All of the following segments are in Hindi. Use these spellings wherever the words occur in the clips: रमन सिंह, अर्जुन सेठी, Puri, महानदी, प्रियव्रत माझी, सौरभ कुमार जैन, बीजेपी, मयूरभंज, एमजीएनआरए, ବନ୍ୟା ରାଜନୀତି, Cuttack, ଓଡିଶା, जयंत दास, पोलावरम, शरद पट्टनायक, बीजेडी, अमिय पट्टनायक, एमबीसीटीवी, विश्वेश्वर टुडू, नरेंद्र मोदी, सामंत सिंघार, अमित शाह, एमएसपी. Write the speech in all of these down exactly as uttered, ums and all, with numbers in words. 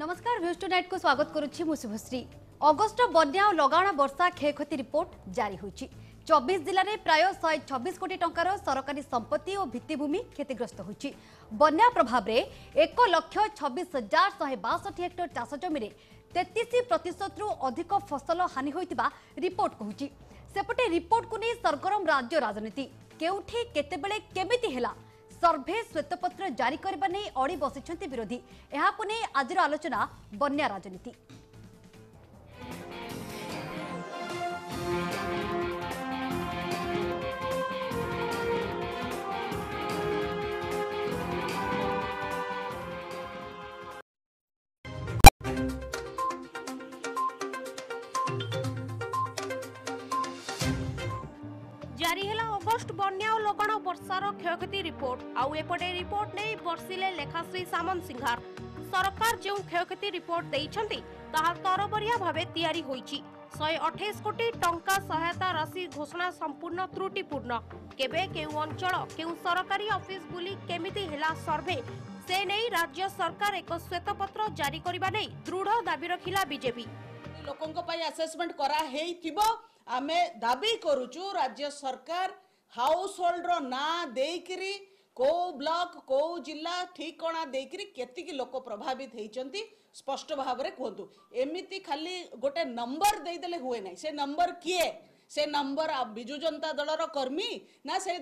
नमस्कार न्यूज टुनाइट को स्वागत करुच्ची मु शुभश्री। अगस्ट बन्या और लगाण वर्षा क्षयक्षति रिपोर्ट जारी होइछि। चौबीस जिले में प्राय एक सौ छब्बीस कोटी टंकार सरकारी संपत्ति और भित्तिभूमि क्षतिग्रस्त होइछि। बन्या प्रभाव में एक लाख छब्बीस हजार शहे बासठ हेक्टर चाष जमीन तेतीस प्रतिशत रु अधिक फसल हानि होइतिबा रिपोर्ट कहूछि। सेपटे रिपोर्ट को नहीं सरगरम राज्य राजनीति केउठी केतेबेले केमिति हेला सर्भे श्वेतपत्र जारी करबा नै अड़ी बसिछन्ति विरोधी। एहा को नै आजर आलोचना बन्या राजनीति। जारी है अगस्ट बन्या और लगाण वर्षार क्षयक्षति रिपोर्ट। आउ एपटे रिपोर्ट नहीं बर्षिले लेखाश्री सामंत सिंघार। सरकार जो क्षयक्षति रिपोर्ट देइछन्ति ताहा तरबरिया भावे तैयारी होइछि। एक सौ अट्ठाईस कोटी टंका सहायता राशि घोषणा संपूर्ण त्रुटिपूर्ण। केबे केउ अंचल केउ सरकारी ऑफिस बुली केमिति हेला सर्वे से नहीं राज्य सरकार एक श्वेतपत्र जारी करबा नै दृढ़ दाबी रखिला बीजेपी। लोकंक पय असेसमेंट करा हेइथिबो आमे दाबी करूचु राज्य सरकार हाउस होल्डर ना देकरी को ब्लॉक को जिला ठिकणा देकरी केतिकी लोक प्रभावित होती स्पष्ट भाव में कहतु। एमती खाली गोटे नंबर देदेले हुए ना। से नंबर किए? से नंबर विजु जनता दलर कर्मी ना? से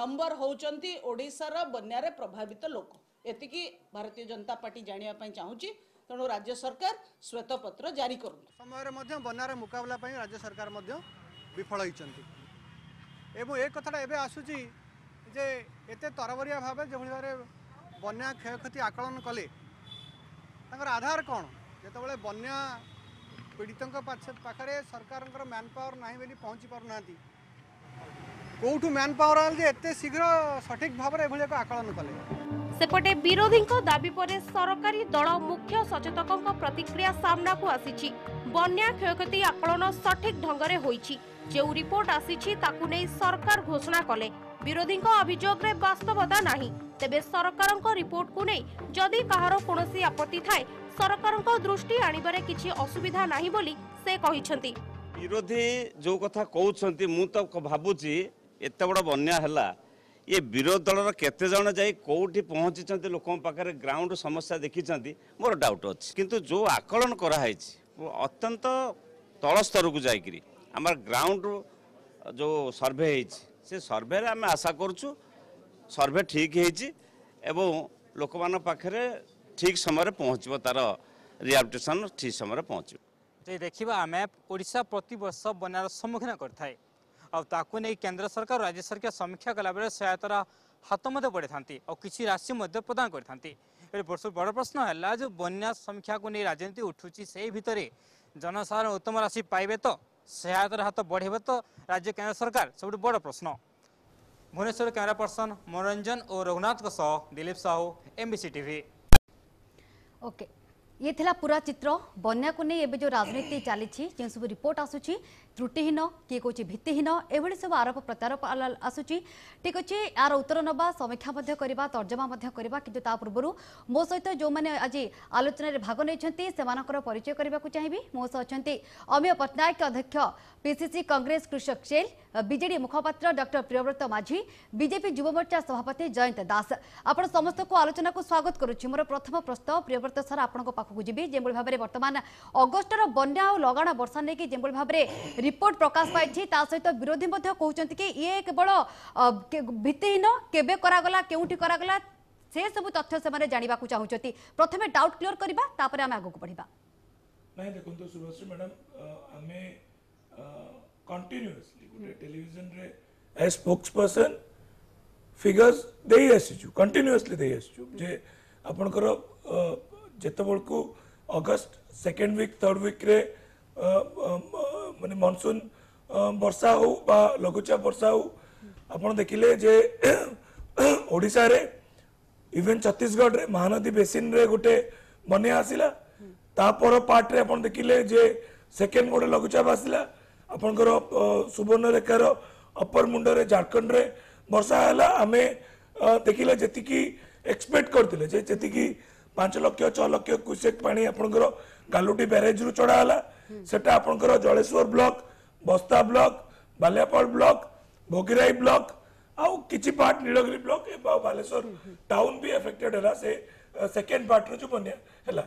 नंबर होचंती ओडिशार बन्यारे प्रभावित लोक। एतिकी भारतीय जनता पार्टी जानिया चाहूँगी। तेणु राज्य सरकार श्वेतपत्र जारी कर समय बन्यार मुकबला राज्य सरकार विफल होती। एक कथा एवं आसूची जे एत तरबरिया भाव जो भाव बन्या क्षयक्षति आकलन कले आधार कौन जो बन्या पीड़ित पाखे सरकार मैन पावर ना पहुँची पार ना कौटू मैन पावर आज एत शीघ्र सठिक भाव में यह आकलन कले। सेपटे विरोधींक दाबी परे सरकारी दल मुख्य सचेतकंक प्रतिक्रिया सामनाकु आसीछि। बन्या क्षयक्षति आकलन सठिक ढंगरे होईछि। जे रिपोर्ट आसीछि ताकु नै सरकार घोषणा कले। विरोधींक अभियोग रे वास्तवता नाही। तेबे सरकारंक रिपोर्ट कु नै जदि काहार कोनोसी आपत्ति थाए सरकारंक दृष्टि आनिबारे किछि असुविधा नाही बोली से कहिसंती। विरोधी जो कथा कहउसंती मु त भाबुछि एते बड बन्या हला ये विरोध दलर केते जण जाई कोठी पहुँची लोक पाखे ग्राउंड समस्या देखी मोर डाउट अच्छे किंतु जो आकलन कराई अत्यंत तल स्तर को जाकर आम ग्राउंड जो सर्भे से सर्भे आम आशा करुचु सर्भे ठीक हो लोक मान पाखे ठीक समय पहुँचो तार रिहाबिलिटेसन ठीक समय पहुँचे। देखा आम ओडिशा प्रति वर्ष बनार सम्मुखीन करता और ताकू नहीं केंद्र सरकार और राज्य सरकार समीक्षा कला सहायतार हाथ मत बढ़े था और किसी राशि प्रदान करते। बड़ प्रश्न है जो बन्या समीक्षा को नहीं राजनीति उठूँ से भितर जनसाधारण उत्तम राशि पाइबे तो सहायतार हाथ बढ़े तो राज्य केंद्र सरकार सब बड़ प्रश्न। भुवनेश्वर कैमेरा पर्सन मनोरंजन और रघुनाथ दिलीप साहू एमबीसीटीवी। ओके ये थिला पूरा चित्र बन्या को नहीं एबे जो राजनीति चली जो सब रिपोर्ट आसूची त्रुटिहीन किए कौन भित्तिहीन एभली सब आरोप प्रत्यारोप आसूची। ठीक अच्छे यार उत्तर नवा समीक्षा करवा तर्जमा किंतु ता पूर्व मो सहित जो मैंने आज आलोचन भाग नहीं परिचय करने को चाहिए। मो सह अमिय पट्टनायक अध्यक्ष पीसीसी कांग्रेस कृषक सेल बीजेडी मुखपात्र डॉक्टर प्रियव्रत माझी बीजेपी युवमोर्चा सभापति जयंत दास। आपण समस्त को आलोचना को स्वागत करुच्ची। मोर प्रथम प्रस्ताव प्रियव्रत सर आपको पाखक जी जो भाव में बर्तमान अगस्टर बन्या और लगाण वर्षा नहीं कि जो भाव में रिपोर्ट प्रकाश पाई सहित विरोधी कहते कि ये केवल भित्तिहीन केबे करागला केउठी करागला से सब तथ्य से जानवा चाहते। प्रथम डाउट क्लीयर करवा आम आगे बढ़ा नहीं। देखो सुभाश्री मैडम आम कंटिन्यूअसली गुटे टेलीविजन रे एज स्पोक्सपर्सन फिगर्स देई आसीचु कंटिन्यूअसली देई आसीचु जे आपनकर जेतबोल को August second week third week रे माने मानसून वर्षा हो बा लघुचाप वर्षा हो आपण देखिले जे ओडिसा रे इवन छत्तीसगढ़ रे महानदी बेसिन रे गुटे बन्या आसिला। तापर पार्ट रे आपण देखिले जे सेकेंड गोटे लघुचाप आसिला। आपणकर सुवर्णरेखार अपर मुंडरे झारखंड रे वर्षा है आम देखिले जी एक्सपेक्ट करते जी पांच लक्ष छह लक्ष क्यूसेक पानी आपंकर गालुटी ब्यारेज रु चढ़ाला सेटा आपंकर Jaleswar block Basta block Baliapal block Bhograi block आउ किछि पार्ट नीलगिरी ब्लॉक ए बालेश्वर टाउन भी एफेक्टेड हला से सेकेंड पार्ट जो बनिया हला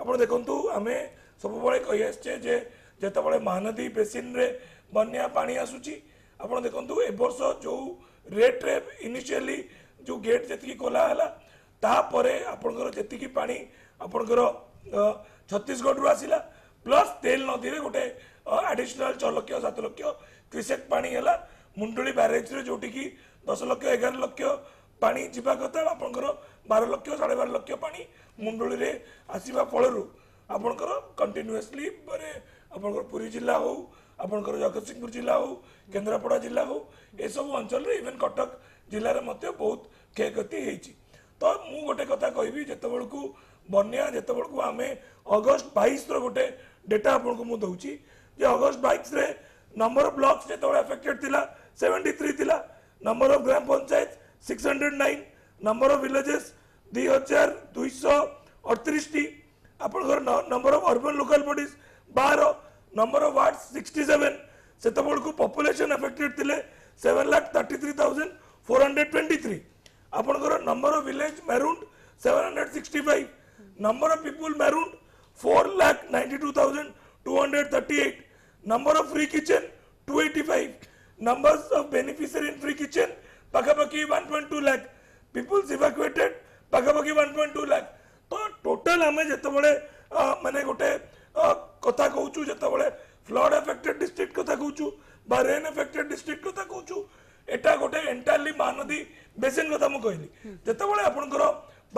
आपण देखंतु आमे सब बळे कहि आछे जे जेतबळे महानदी बेसिन रे बन्या पानी आसुची आपण देखंतु ए वर्ष जो रेट रे इनिशियली जो गेट जति कोला हला तापरे आपणकर जति पानी आपणकर छत्तीसगढ़ रु आसिला प्लस तेल नदी रे गोटे एडिशनल छह लक्ष सात लक्ष क्यूसेक पानी हला मुंडोली बैरेज रे जोटी की दस लक्ष एगार लक्ष पानी जीवा कथा आपणकर बारह लक्ष साढ़े बारह लक्ष पानी मुंडोली रे आसीबा फलरु आपणकर कंटिन्यूअसली बरे आपणकर पुरी जिला हो आपणकर जगत सिंहपुर जिला हो केन्द्रापड़ा जिला हो ए सब अंचल रे इवन कटक जिला रे मते बहुत क्षयति हेची। तो मु गोटे कथा कहबी जेते बळकू बन्या जेते बळकू आमे अगस्त बाईस रो गोटे डेटा आपनको मु दउची जे अगस्त बाईस रे नंबर ऑफ ब्लॉक्स जेते बळ अफेक्टेड थिला तिहत्तर थिला नंबर ऑफ ग्राम पंचायत छह सौ नौ नंबर ऑफ विलेजेस बाईस सौ अड़तीस टी आपनकर number of urban local bodies बारह नंबर ऑफ वार्ड्स सड़सठ सेते बळकू पॉपुलेशन अफेक्टेड थिले सात लाख तैंतीस हज़ार चार सौ तेईस आपनकर नंबर ऑफ विलेज मैरूंड सात सौ पैंसठ नंबर ऑफ पीपल मैरूंड चार लाख बानवे हज़ार दो सौ अड़तीस नंबर ऑफ फ्री किचन दो सौ पचासी numbers of beneficiary in free kitchen पखापाखी एक पॉइंट दो लाख पीपल्स इवैक्यूएटेड पखापाखी एक पॉइंट दो लाख। तो टोटल आम जिते बड़े मानने गोटे कथा कहूँ जिते बड़े फ्लड एफेक्टेड डिस्ट्रिक्ट कथा कहूँ बा रेन एफेक्टेड डिस्ट्रिक्ट कथा कहूँ एटा गोटे एंटायरली महानदी बेसिन कथा मुझे कहली जिते बड़े आपंकर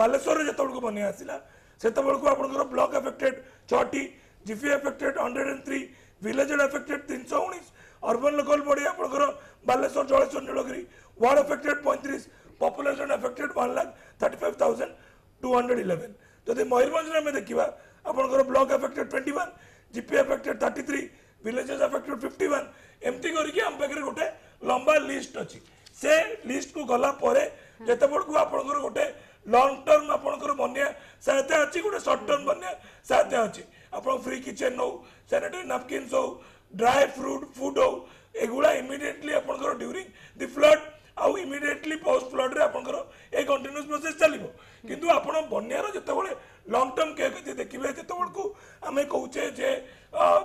बालेश्वर जिते बड़े बनिया आसला सेत बड़क आपंकर ब्लॉक एफेक्टेड छटी GP affected hundred and three villages affected तीन सौ उन्नीस अर्बन लोकल बॉडी आपंकर बालेश्वर जलेश्वर नीलगिरी वार्ड एफेक्टेड पैंतीस population affected one lakh thirty five thousand two hundred eleven जब मयूरभंज में देखा आपंकर block affected twenty one GP affected thirty three villages affected fifty one एमती करके आम पाखे गोटे लंबा लिस्ट अच्छी से लिस्ट को गला जिते बड़क आपंकर गोटे लंग टर्म आपंकर बनिया सहायता अच्छी गोटे सर्ट टर्म बनिया सहायता अच्छी आप फ्री किचेन हो सानिटरी नापकिन्स हो ड्राई फ्रूट फूड हो एगुला इमिडिएटली आपंकर ड्यूरिंग दि फ्लड आउ इमिडिएटली पोस्ट फ्लड रे आपंकर ए कंटिन्यूस प्रोसेस चलिबो किंतु आपण बनिया रो जते बळे लॉन्ग टर्म के जे देखिबे जते बळकू आमे कहूचे जे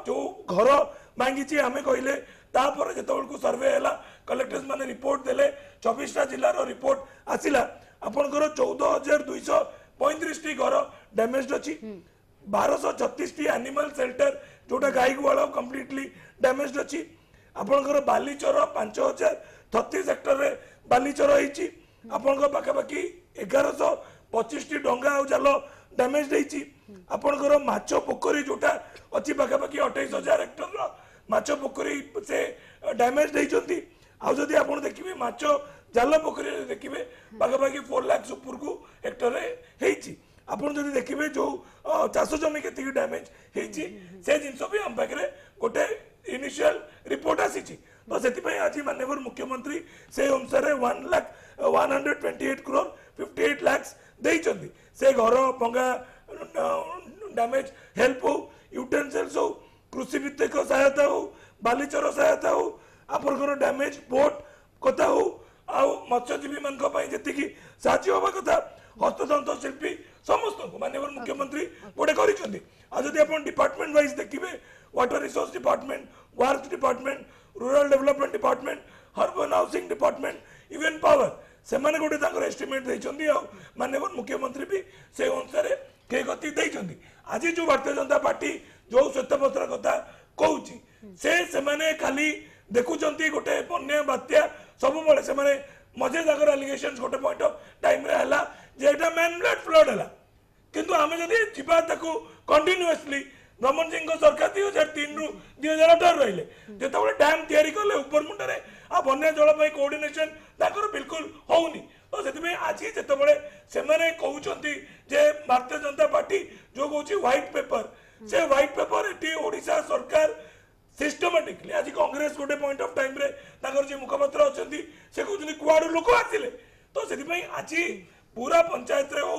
जो घर मांगीची आमे कहले तापर जते बळकू सर्वे हैला कलेक्टर्स माने रिपोर्ट देले चौबीस टा जिल्ला रो रिपोर्ट आसिला आपणकर चौदह हज़ार दो सौ पैंतीस टी घर डैमेज्ड अछि बारह सौ छत्तीस टी एनिमल शेल्टर जोटा गाई गुवाल कंप्लीटली डैमेज्ड अछि आपणकर बालीचोर पाँच हज़ार छत्तीस हेक्टर रे बालीचोर होईची आपणकर पाखापाखी ग्यारह सौ पच्चीस टी डोंगा आ जाल डैमेज देईची आपणकर माछ पोखरी जोटा अछि पाखापाखी अट्ठाईस हज़ार हेक्टर रो माछ पोखरी से डैमेज देईचंती आ जदी आपण देखिबे माछ जाल पोखरी देखिबे पाखापाखी चार लाख सुपुर को हेक्टर रे हेईची आपण जदी देखिबे जो चाष जमी केती डैमेज हेईची से जिंसो भी हम पाखरे गोटे इनिशियल रिपोर्ट आसी तो से आज माननीय मुख्यमंत्री से अनुसार one lakh one hundred twenty eight crore fifty eight lakhs देइचंदी से घर भंगा डैमेज हेल्प हो यूटेनसिल्स हो कृषि भित्तिक सहायता हो बालीचोर सहायता हो आपणकर डैमेज बोट कथा हो आ मत्स्यजीवी मानी जी साज हवा कथा हस्ततंत्र शिल्पी समस्त को माननीय मुख्यमंत्री गोटे करिसेंदी आ जदी आपण डिपार्टमेंट वाइज देखिबे वाटर रिसोर्स डिपार्टमेंट वार्स department rural development department urban housing department even power से माने गोटे तांकर एस्टिमेट देइचंदी आ माननीय मुख्यमंत्री भी से अनुसार के गति देइचंदी आज जो भारतीय जनता पार्टी जो श्वेतपत्र कथा कहूची से से माने खाली देखुचंती गोटे बन्या बात्या सब बळे से माने मजे जगह एलिगेशन गोटे पॉइंट ऑफ टाइम रे हला जेटा मैनमेड फ्लड हला किंतु आमे जदी जिबा ताको कंटीन्यूअसली रमन सिंह सरकार दुई हजार तीन रु दुई हजार अठार रही जो डैम तैयारी कले उपर मुंडे आ बन्या जल कोऑर्डिनेशन बिल्कुल होनी तो से आज जितेबाला से कहते भारतीय जनता पार्टी जो कौन व्हाइट पेपर से व्हाइट पेपर ये ओडिशा सरकार सिस्टमेटिकली आज कांग्रेस गोटे पॉइंट ऑफ टाइम रे मुखपत्र अच्छा से कहते कुआड़ लोक आसिले तो से आज पूरा पंचायत रे हो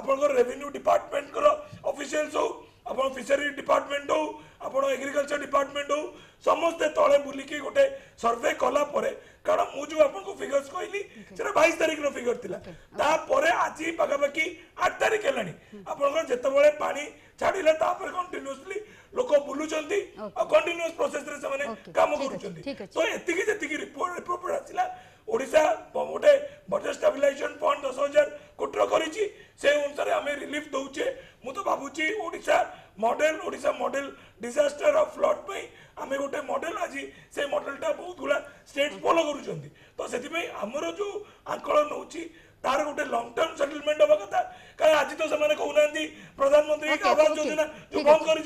आपनकर रेवेन्यू डिपार्टमेंट कर ऑफिशियल्स हो आपन फिशरी डिपार्टमेंट हो आपन एग्रीकल्चर डिपार्टमेंट हो समस्ते तळे बुलिकी गोटे सर्वे कला परे कारण मु जो आपन को फिगर्स कहली सेरा बाईस तारिख रो फिगर थिला ता परे आजि बगाबकी आठ तारिख हेलानी आपनकर जते बळे पानी छाडीला ता पर कंटीन्यूअसली लोक बुलु चलती और कंटीन्यूअस प्रोसेस रे से माने काम करू चलती तो एति की जति की रिपोर्ट रिपोर्ट आथिला ओडिसा गोटे बजेट स्टेबिलाइजेशन फंड दस हजार कोटी करी से अनुसार आम रिलीफ दौचे मु तो भावुची Odisha model Odisha model disaster of flood पे आम गोटे मॉडल आज से मॉडलटा बहुत गुड़ा स्टेट फॉलो करूँगी तो से आमर जो आंकलन होची तार गोटे लंग टर्म सेटलमेंट हवा कथा क्या आज तो से कहना प्रधानमंत्री आवास योजना जो बंद कर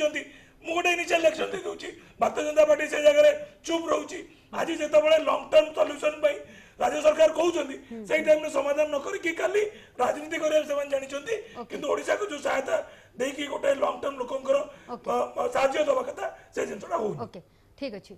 गोटे इनिशियल इलेक्शन दे दूसरी भारतीय जनता पार्टी से जगह चुप रोचे आज जिते बड़े लंग टर्म सल्यूशन राज्य सरकार कहते से टाइम समाधान न करी खाली राजनीति करने जानते किंतु ओडिशा को जो सहायता देखिए गोटे लंग टर्म लोकर साज्य दवा कथा से जिनटा हो ठीक अच्छे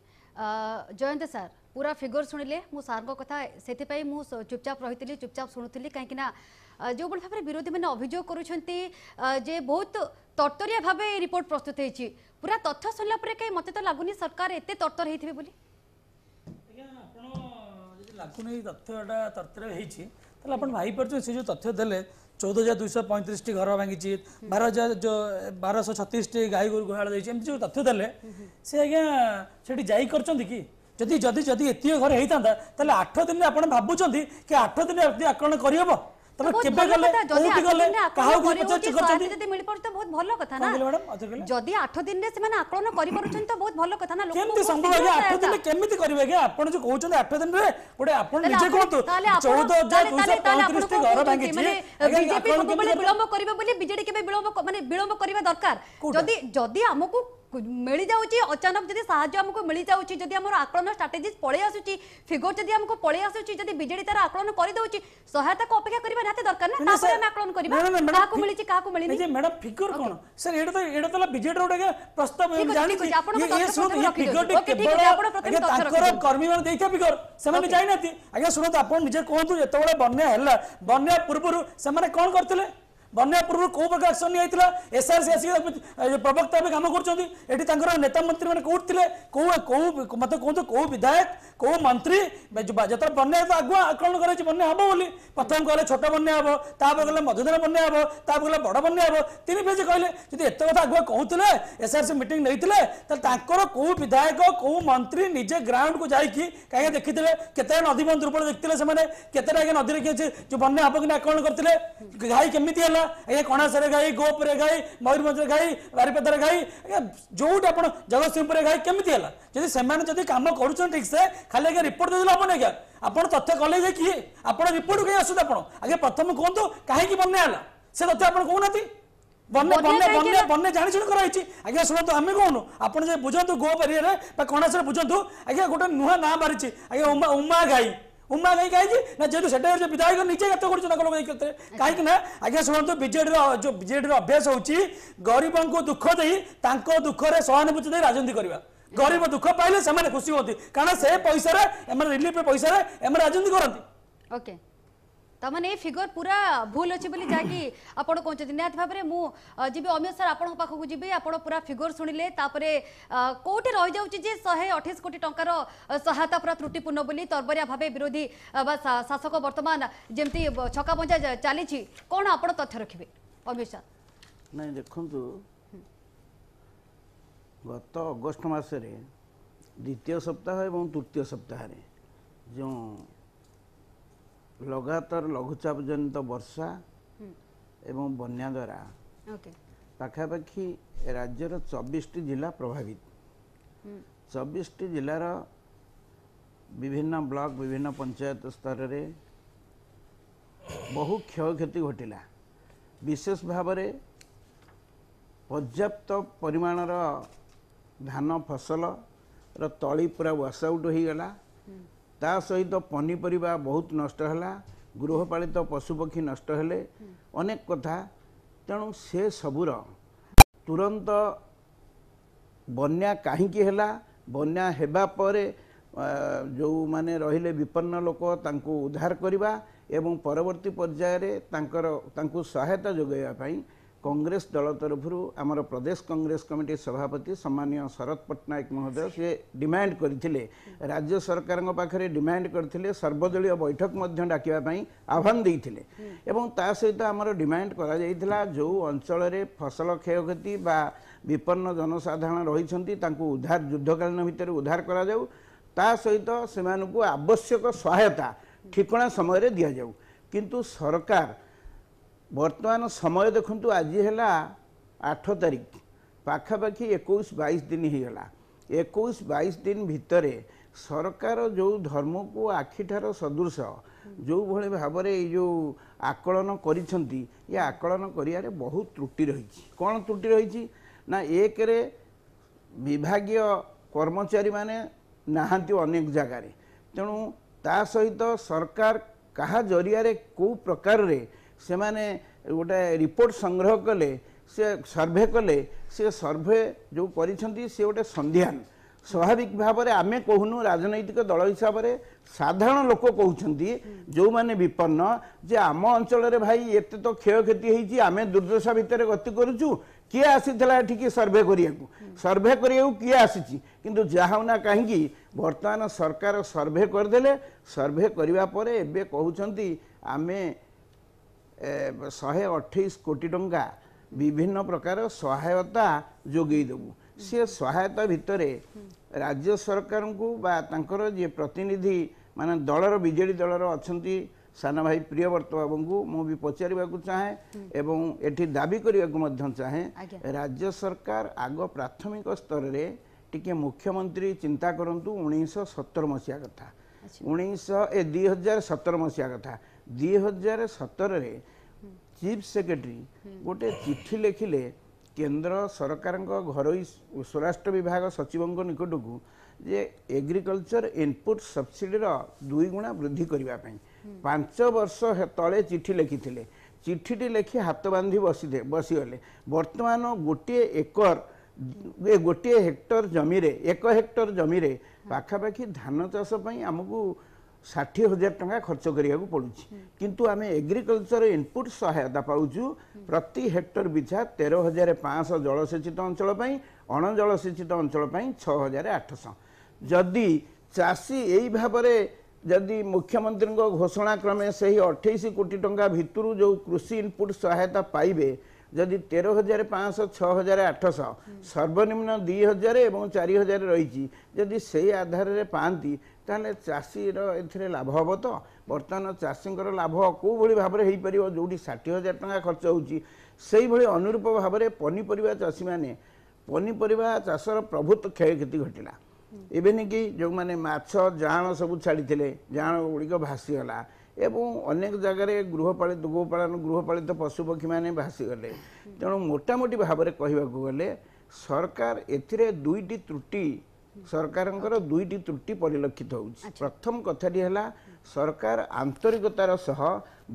जयंत सार पूरा फिगर शुणिले मो सार कथा से चुपचाप रही चुपचाप शुणुली कहीं जो भाव में विरोधी मैंने अभियोग करुँचे बहुत तर्तरिया भाव रिपोर्ट प्रस्तुत होती पूरा तथ्य सरलापर कहीं मत तो लगुनि सरकार एत तर्तर होते लगुनि तथ्यटा तर्तर हो भाईपर से जो तथ्य दे चौदह हजार दुई पैंतीस घर भांगी बारह हजार जो बारह सौ छत्तीस गाई गोरु गुहाल जो तथ्य दे सी आज्ञा से जाई करछंती कि जदि जदि जदि एतिय घर होता है आठ दिन आप भावुंट कि आठ दिन आक्रमण करहब दरकार मिल जाऊँगी अचानक जब साहय आमको मिल जाऊँगी जब आम आकलन स्ट्राटेजी पलि आसूची फिगर जब आमको पलि आसूची जब विजेडी तार आकलन करदे सहायता को अपेक्षा करवा निहाती दरकार ना आकलन करवा मैडम फिगर कौन सर ये तो विजेडी गोटे प्रस्ताव कर्मी मैंने फिगर से जानी आज शुणु आप निजे कहतु जो बड़े बन्या बन्या पूर्व से कौन करते बन्या पूर्व कौ प्रकार एक्शन निया एसआरसी आसिक प्रवक्ता भी कम कर नेता मंत्री मैंने कौट थे कौ कौ मत कहतु कौ विधायक कौ मंत्री जो बन्या आगुआ आकलन कर बन्या हम बोली प्रथम कहले छोट बन्या हम तापर कहले मध्यधन बन्या हम तापर कहले बड़ बन्या हम तीन पेज कहले जी एत कथा आगुआ कहते एसआरसी मीट नहीं कौ विधायक कौ मंत्री निजे ग्राउंड को जाकि कहीं देखी के नदी बंध रूप देखते से नदी किए जो बन्या हम कि आकलन करते घाई केमी कणासरे गाई गोपुरे गाई मयूरभंज गाई बारिपदार गाई जो आप जगत सिंहपुर गाई केमी है जब कम कर ठीक से खाली आज रिपोर्ट देदेल हम नहीं आप तथ्य कले किए आप रिपोर्ट कहीं आसुद आज प्रथम कहतु कहीं बन्या है से तथ्य आप कहना बन्या बन्या बन्या बन्या जानी शुणी कराई आज्ञा शुणु आम कौन आप बुझतु गोप एरिया कणासरे बुझतु आज गोटे नुआ ना बाहरी आज उमा उमा गाई उम्मा कहीं कहीं ना जेहतु से विधायक निजे गत कर कहीं आज शुणु बीजेडी जो बीजेडी अभ्यास होची गरीब को दुख दे दुख में सहानुभूति दे राजनीति करवा गरीब दुख पाइले से खुशी होती कारण से पैसा रिलीफ पैसा राजनीति करती तमाने फिगर पूरा भूल अच्छे जहाँकि आप कहते निहत भाव में मुझे अमित सर आपको पाखक जी आप पूरा फिगर शुणिले कौटे रही जाऊँगी शहे अठाईस कोटी टंकार सहायता पूरा त्रुटिपूर्ण बोली तरबरिया भाव विरोधी शासक बर्तमान जमती छका पंजा चली कौन आप तथ्य रखिए अमित सर ना देखु गत अगस्ट मसरे द्वितीय सप्ताह और तृतीय सप्ताह जो लगातार लघुचाप जनित वर्षा एवं बन्या द्वारा पाखापाखि राज्यर चौबीस जिला प्रभावित चौबीस जिलार विभिन्न ब्लॉक विभिन्न पंचायत स्तर रे बहु क्षय क्षति घटिला विशेष भाव में पर्याप्त परिमाणर धान फसल र तली पूरा वाश आउट हो गला ता सहित तो पनीपरिया बहुत नष्ट हला गृहपालित तो पशुपक्षी नष्ट हेले अनेक कथा तेणु से सबूर तुरंत बन्या काहींकी हला बन्या हेबा परे जो माने रहिले विपन्न लोक तांकु उद्धार करवा एवं परवर्ती पर्याय तांकर सहायता जोगाइवाई कांग्रेस दल तरफ आमर प्रदेश कांग्रेस कमिटी सभापति सम्मान्य शरद पट्टनायक महोदय से डिमांड करते राज्य सरकार पाखे डिमांड करते सर्वदलीय बैठक डाकवाई आह्वान देते एवं ता सहित आमर डिमांड करा जो अंचल फसल क्षयक्षति बा विपन्न जनसाधारण रही उद्धार युद्धकालीन भितर उद्धार करा जाऊ ता सहित से आवश्यक सहायता ठिकणा समय दि जाऊ किंतु सरकार वर्तमान समय देखु आज है आठ तारिख पाखापाखि इक्कीस बाईस दिन होगा इक्कीस बाईस दिन भितर सरकार जो धर्म को आखिठार सदृश जो भाई भाव जो आकलन करिसेंती ये आकलन करियारे बहुत त्रुटि रही कौन त्रुटि रही ना एक रे विभागीय कर्मचारी माने नाहंती अनेक जगार तेणु ता सहित सरकार कहा जरिया को प्रकार रे से माने गोटे रिपोर्ट संग्रह कले से सर्भे कले से सर्भे जो करिसेंती से गोटे संध्यान स्वाभाविक भाव में आम कहूनु राजनैतिक दल हिसाब से साधारण लोक कहते जो माने विपन्न जे आम अंचल भाई एत तो क्षयक्षति होती आम दुर्दशा भितर गति करूँ किए आसी सर्भे करियाकू सर्भे करियाकू किए आसी किंतु जाहना कहीं वर्तमान सरकार सर्भे करदे सर्भे करवा परे एबे कहउछंती आमे शहे अठाईस कोटी टंका विभिन्न प्रकार सहायता जोगई देबू सी सहायता भितर राज्य सरकार को बा तांकर जे प्रतिनिधि माने दलर बीजेडी दलर अछंती सान भाई प्रियव्रत बाबू को मुझे पचार चाहे एवं एटी दाबी करने चाहे राज्य सरकार आग प्राथमिक स्तर रे टिके मुख्यमंत्री चिंता करूँ उन्नीस सतर मसीहा कथा उन्नीस ए दुई हजार सतर मसीहा कथा दुई हजार सतर चीफ सेक्रेटरी गोटे चिठी लिखिले केंद्र सरकार घर स्वराष्ट्र विभाग सचिव निकट को जे एग्रीकल्चर इनपुट सब्सिडीर दुई गुणा वृद्धि करने पांच वर्ष तले चिठी लिखी थे चिठीटी लिखी हाथ बांधि बसी बसीगले बर्तमान गोटे एकर गोटे हेक्टर जमी एक हेक्टर जमी पाखापाखि धान चाषपाई आमको षाठी हजार टका खर्च करिया को पड़ुछि किंतु आमे एग्रीकल्चर इनपुट सहायता पाउछु प्रति हेक्टर पिछा तेरह हजार पाँच सौ जलसेचित अंचल अण जलसेचित अंचल छः हजार आठ सौ जदि चाषी यही भाव जदि मुख्यमंत्री घोषणा क्रमे से ही अठाईस कोटी टंका भितर जो कृषि इनपुट सहायता पाइबे जदि तेरह हजार पाँच सौ छः हजार आठ सौ सर्वनिम्न दुई हजार और चार हजार रही जदि से आधार में पाती ताले चाषीर ए लाभ हम तो बर्तमान चाषी लाभ कौ भाई भाव में हो पार जोटी षाठी हजार टका खर्च हो अनुरूप भाव में पनीपरिया चाषी मैंने पनीपरिया चाषर प्रभुत्व क्षयक्षति घटला एवं कि जो मैंने माछ जाण सब छाड़ते जाण गुड़िक भासीगला एवं अनेक जगह गृहपालित गोपालन गृहपालित पशुपक्षी मैंने भासीगले तेणु मोटामोटी भाव में कहवाक गले सरकार ए दुईटी त्रुटि सरकार दुईटी त्रुटि परिलक्षित होउछि प्रथम कथाटी है सरकार आंतरिकतार सह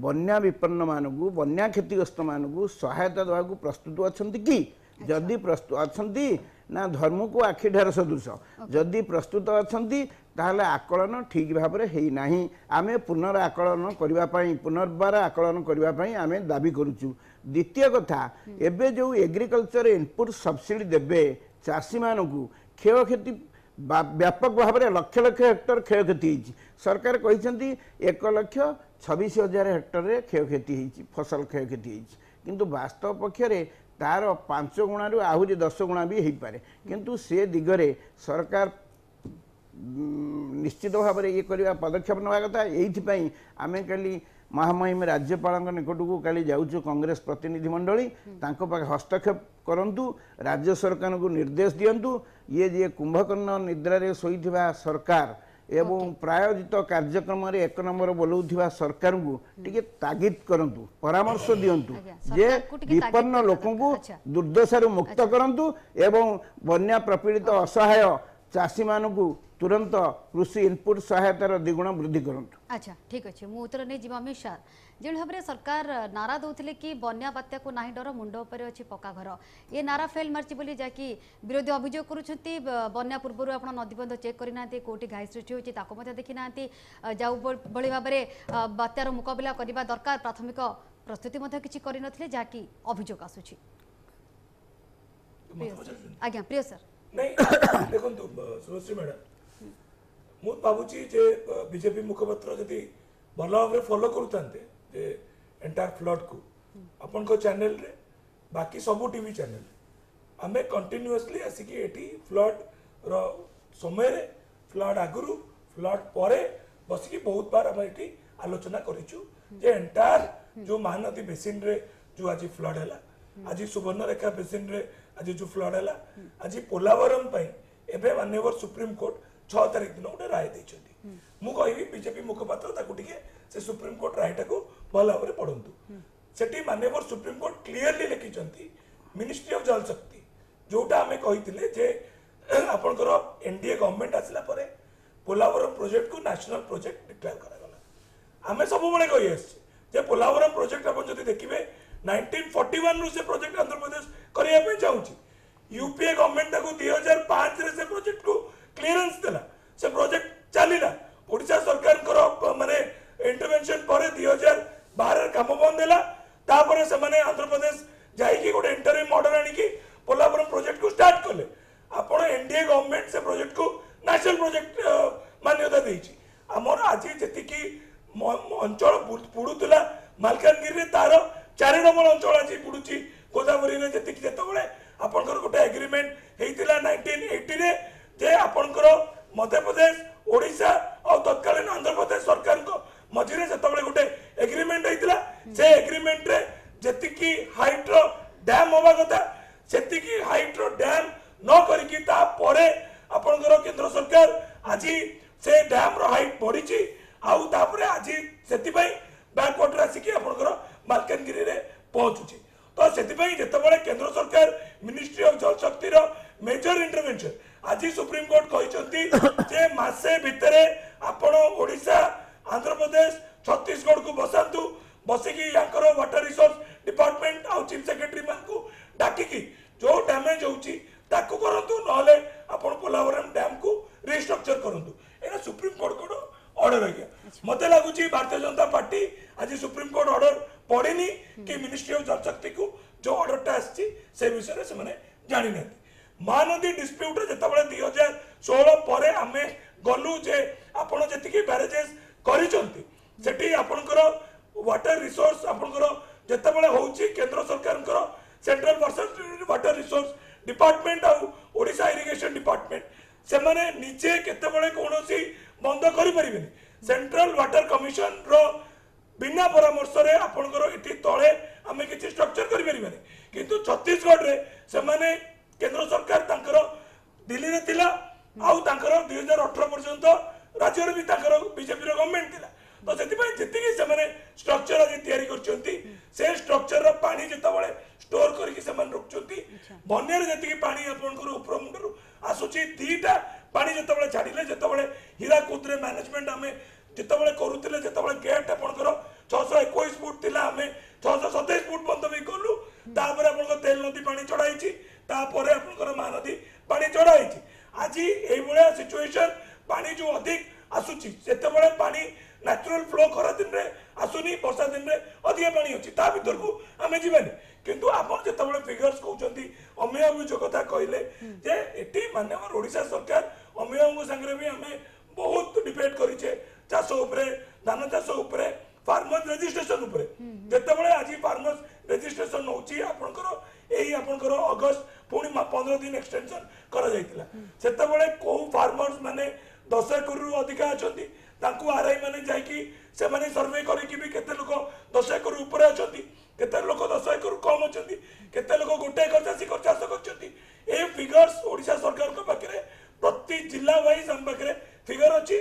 बन्या विपन्न मानू बन्या क्षतिग्रस्त मानू सहायता देवा प्रस्तुत अछंती कि जदि प्रस्तुत अछंती ना धर्म को आखिठार सदृश जदि प्रस्तुत अछंती ताहले आकलन ठीक भाव में हेई नाही आमे पुनर आकलन करबा पई पुनर्बार आकलन करबा पई आमे दाबी करूछु द्वितीय कथा एबे जो एग्रीकल्चर इनपुट सब्सिडी देबे चाषी मानू क्षयक्षति व्यापक भाव में लक्ष लक्ष हेक्टर क्षयक्षति होती सरकार कहते एक लक्ष छब्बीस हजार हेक्टर में क्षयक्षति होती फसल क्षयक्षति होती किंतु वास्तव पक्षर तार पांच गुणा आहरी दस गुणा भी हो पाए किंतु से दिगरे सरकार निश्चित भाव में ये करवा पदक्षेप ना कथा यही आम कल महामहिम राज्यपाल निकट को काली जाऊँ कांग्रेस प्रतिनिधि मंडली हस्तक्षेप करंतु राज्य सरकार को निर्देश दियंतु ये जे कुंभकर्ण निद्रा शोईथिबा सरकार एवं प्रायोजित कार्यक्रम एक नंबर बोलाऊथिबा सरकार को टिके तागिद करंतु परामर्श दियंतु जे विपन्न लोकों को दुर्दशारू मुक्त करंतु एवं बन्या प्रपीड़ित असहाय चाषी मानकू तुरंत कृषि इनपुट सहायतार द्विगुण वृद्धि करंतु। अच्छा ठीक अच्छे मुझे उत्तर नहीं जी सार जो भाव में सरकार नारा दौले कि बन्या बात्या को ना डर मुंड उपर अच्छी पक्का घर ये नारा फेल मार्ची जहाँकि विरोधी अभियोग कर बन्या पूर्व आप नदीबंध चेक करना कौटी घाई सृष्टि होती देखी ना जाऊ भाव में बात्यार मुकबिला करने दरकार प्राथमिक प्रस्तुति किसी कर जहाँकि अभियोग आसूँ आज्ञा प्रिय सर नहीं देखो सुरश्री मैडम मु भावी जे बीजेपी मुखपत्र जदि भल भाव में फलो करते एंटायर फ्लड को आपण चैनल रे बाकी सबू टीवी चैनल आम कंटिन्यूअसली आसिक ये फ्लड रो समय रे फ्लड आगुरी फ्लड पर बसिकी बहुत बार आम ये आलोचना करिचु जे एंटायर जो महानदी बेसिन रे जो आज फ्लड है आज सुवर्णरेखा बेसिन रे आज जो फ्लड है आज पोलावरम मानवर सुप्रीम कोर्ट छह तारीख दिन गोटे राय देते मु कहि बीजेपी मुखपत्र से सुप्रीम कोर्ट राय टाको भल भाव में पढ़ू से मानवर सुप्रीम कोर्ट क्लीयरली लिखिं मिनिस्ट्री ऑफ जल शक्ति जोटा आम कही आपणकर एनडीए गवर्नमेंट आसला पोलावरम प्रोजेक्ट को नेशनल प्रोजेक्ट डिक्लेयर करागला आम सब कही पोलावरम प्रोजेक्ट आप देखिए नाइंटीन फोर्टी वन रू से प्रोजेक्ट आंध्र प्रदेश करने चाहूँगी यूपीए गवर्नमेंट दुई हजार पाँच से प्रोजेक्ट को क्लीयरेंस देला से प्रोजेक्ट चलला ओडिशा सरकार माने इंटरवेंशन पर दुई हजार बारह काम बंद है से मैंने आंध्र प्रदेश जाइए गोटे इंटरव्यू मर्डर आनिकी पोलावरम प्रोजेक्ट को स्टार्ट कले आप एनडीए गवर्नमेंट से प्रोजेक्ट को नेशनल प्रोजेक्ट मान्यता देमर आज जी अंचल बुड़ूला मलकानगिरी तार चार नंबर अंचल आज बुड़ी गोदावरी में जी जिते आपंकर गोटे एग्रीमेंट होता नाइंटीन एटी रे जे आपंकर मध्यप्रदेश ओडिशा और तत्कालीन आंध्र प्रदेश सरकार मझे जो गोटे एग्रीमेंट होता से एग्रीमेंट रे जी हाइट्रो डैम हवा कथा से हाइट्रो डैम न करपर केन्द्र सरकार आज से डैम हाइट बढ़ी आउे आज से बैकवाटर आसिकी आपंकर मलकानगिरी में पहुंचुची तो से जितेबाला केन्द्र सरकार ministry of Jal Shakti major intervention आज सुप्रीम कोर्ट कहते मसे भितर आपण ओडिशा आंध्र प्रदेश छत्तीसगढ़ को बसातु बसिकी यहाँ वाटर रिसोर्स डिपार्टमेंट आउ चीफ सेक्रेटरी मान को डाकिकी जो डैमेज होती करूँ ना पोलावरम डैम को रिस्ट्रक्चर करूँ यहाँ सुप्रीम कोर्ट को ऑर्डर हो गया मत लगुच भारतीय जनता पार्टी आज सुप्रीम कोर्ट ऑर्डर पढ़नी कि मिनिस्ट्री ऑफ जल शक्ति को जो ऑर्डरटा आई विषय से जानी ना महानदी डिस्प्यूट जिते दुई हजार षोलह पर आम गलु जे आप जी ब्यारेजेस कर वाटर रिसोर्स आपंकर जितेबाला हो केन्द्र सरकार central water resource department Odisha irrigation department से माने निजे केतेबेले कोनोसी बंद करि परिबेनी सेंट्रल वाटर कमिशन रो बिना परामर्श रे आपनकर एठी तळे आमे किछि स्ट्रक्चर करि परिबेनी किंतु छत्तीसगढ़ रे से माने केंद्र सरकार तांकर दिल्ली रे थिला आउ तांकर दुई हजार अठारह पर्यंत राज्य रे भी तांकर बीजेपी रो गवर्नमेंट थिला तो सेति पय जेतिकि से माने स्ट्रक्चर आदि तयारी करचोंती से स्ट्रक्चर रो पानी जेतेबेले स्टोर करके से माने रखचोंती बन्या रे जेतिकि पानी आपनकर उपर मुंडरो आसूची दीटा पानी जिते छाड़े जिते हीराकूद मैनेजमेंट आम जिते करूँ जो गेट आपंकर छःश एक फुट था आम छःश सतैश फुट पर्यटन भी गलु तापर आप तेल नदी पा चढ़ाई तापर आपंकर महानदी पा चढ़ाई आज ये सिचुएशन पानी जो अधिक आसूची से पानी नेचुरल फ्लो खरा दिन में आसुनी वर्षा दिन में अधिक पानी अच्छी ता भर को आम जानी किंतु आपन जिते फिगर्स कहते अमेय अभियोग कथा कहले जे एटी मानवर ओडिशा सरकार अमेय सांगे भी आम बहुत डिबेट करे चाष उपर धान चाष उपर फार्मर्स रेजिस्ट्रेशन उपर जितेबाला आज फार्मर्स रेजिस्ट्रेशन होची आपनकर एही आपनकर अगस्त पुणी पंद्रह दिन एक्सटेंशन करा जायतिला सेतेबाला को फार्मर्स माने दस एकड़ रु अधिक अछंती तांकु आरआई माने जायकी से माने सर्वे करिकि भी केते लोक दस एकड़ ऊपर अछंती केते लोक दस एकड़ कम अछंती केते लोक गोटे एकड़ चाषी कर चाष करछंती ए फिगर्स ओडिशा सरकार को पाखरे प्रति जिला वाइज हम पाखरे फिगर अछि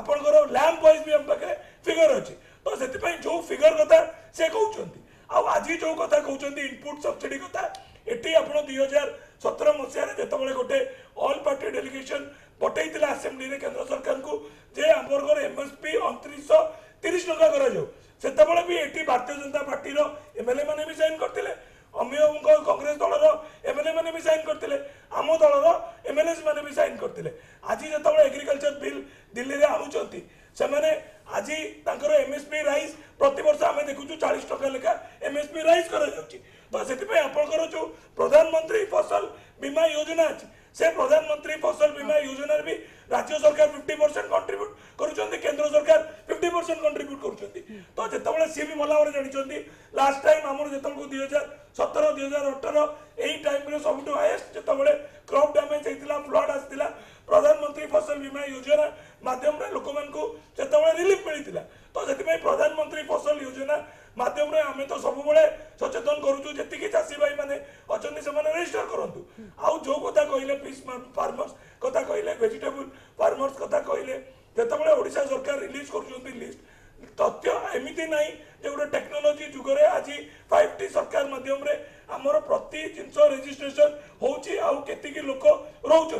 आपनकर लैंप वाइज भी हम पाखरे फिगर अछि तो सेति पय जो फिगर कथा से कहउछंती आ आज जो कथा कहउछंती इनपुट सब्सिडी कथा एटी आप दुई हजार सतर मसीह जिते गोटे ऑल पार्टी डेलीगेसन पटेला आसेम्बली केन्द्र सरकार को जे आम वर्ग एमएसपी अड़तीस सौ तीस टका से भी ये भारतीय जनता पार्टी एमएलए मैंने भी साइन करते अमीय कांग्रेस दलर एमएलए मैंने भी साइन करते आम दलर एमएलए मैंने भी साइन करते आज जो एग्रीकल्चर बिल दिल्ली में आणुंट से आज तर एमएसपी राइज प्रत वर्ष आम देखु चालीस टका लेखा एमएसपी राइज कर जो प्रधानमंत्री फसल बीमा योजना अच्छी से प्रधानमंत्री फसल बीमा योजना भी राज्य सरकार फिफ्टी परसेंट कंट्रीब्यूट कर केंद्र सरकार फिफ्टी परसेंट कंट्रीब्यूट कर तो जो सी भी भल भाव जानते लास्ट टाइम आम जो दुई हजार सतर दुई हजार अठर यही टाइम सब हाएस्ट जो क्रॉप डैमेज होता फ्लड आसाला प्रधानमंत्री फसल बीमा योजना मध्यम लोक मूल रिलीफ मिलता तो से प्रधानमंत्री फसल योजना मध्यम आम तो सब बड़े सचेतन करुचु चाषी भाई मैंने अच्छा रेजिस्टर करूँ आउ जो कथा कहले फिश फार्मर्स कथा कहले वेजिटेबल फार्मर्स कथा कहले जितेबाला ओडिशा सरकार रिलीज कर लिस्ट तथ्य एमती ना जो गोटे टेक्नोलोजी जुगर आज फाइव टी सरकार मध्यम आमर प्रति जिनस रेजिस्ट्रेसन होती लोक रोच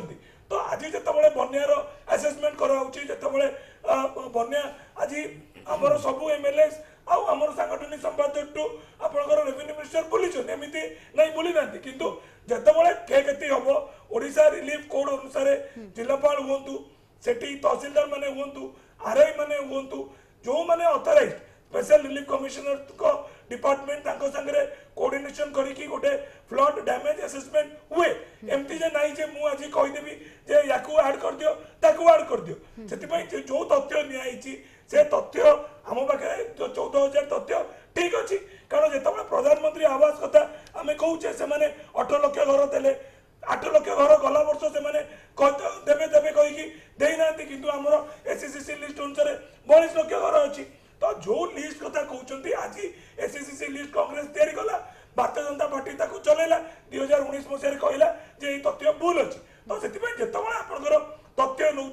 तो आज जितेबाला बन्यार आसेसमेंट कराऊँगी जो बन्या आज आमर सब एमएलए आउ आम सांगठनिक संपादक टू आप रेवेन्यू मिनिस्टर बोली एमती ना बोली ना कि जितेबाला क्षयति हम ओडिशा रिलीफ कोड अनुसार जिलापा हूँ से तहसिलदार मैंने हूँ आरआई मैंने हूँ जो मैंने ऑथराइज्ड स्पेशल रिलीफ कमिशनर को डिपार्टमेंट सांगे कोऑर्डिनेशन करी गोटे फ्लड डैमेज असेसमेंट हुए एमती जे नाई जे मु आज कहीदेवी जे या आड कर दियो ताकू आड कर दियो से जो तथ्य नि से तथ्य आम पाखे चौदह हजार तथ्य ठीक अच्छी कारण जितेबाला प्रधानमंत्री आवास कथा आम कहे से अठ लक्ष घर दे आठ लक्ष घर गला वर्ष से देवे देवे कहीकि देना किंतु आमर एससीसी लिस्ट अनुसार बयालीस लक्ष घर अच्छी तो जो लिस्ट कथा कहते आज एससीसी लिस्ट कांग्रेस तैयारी कला भारतीय जनता पार्टी चलैला दुई हजार उन्नीस मसीह कहला तथ्य भूल अच्छी तो से जितेबाला आप तथ्य नौ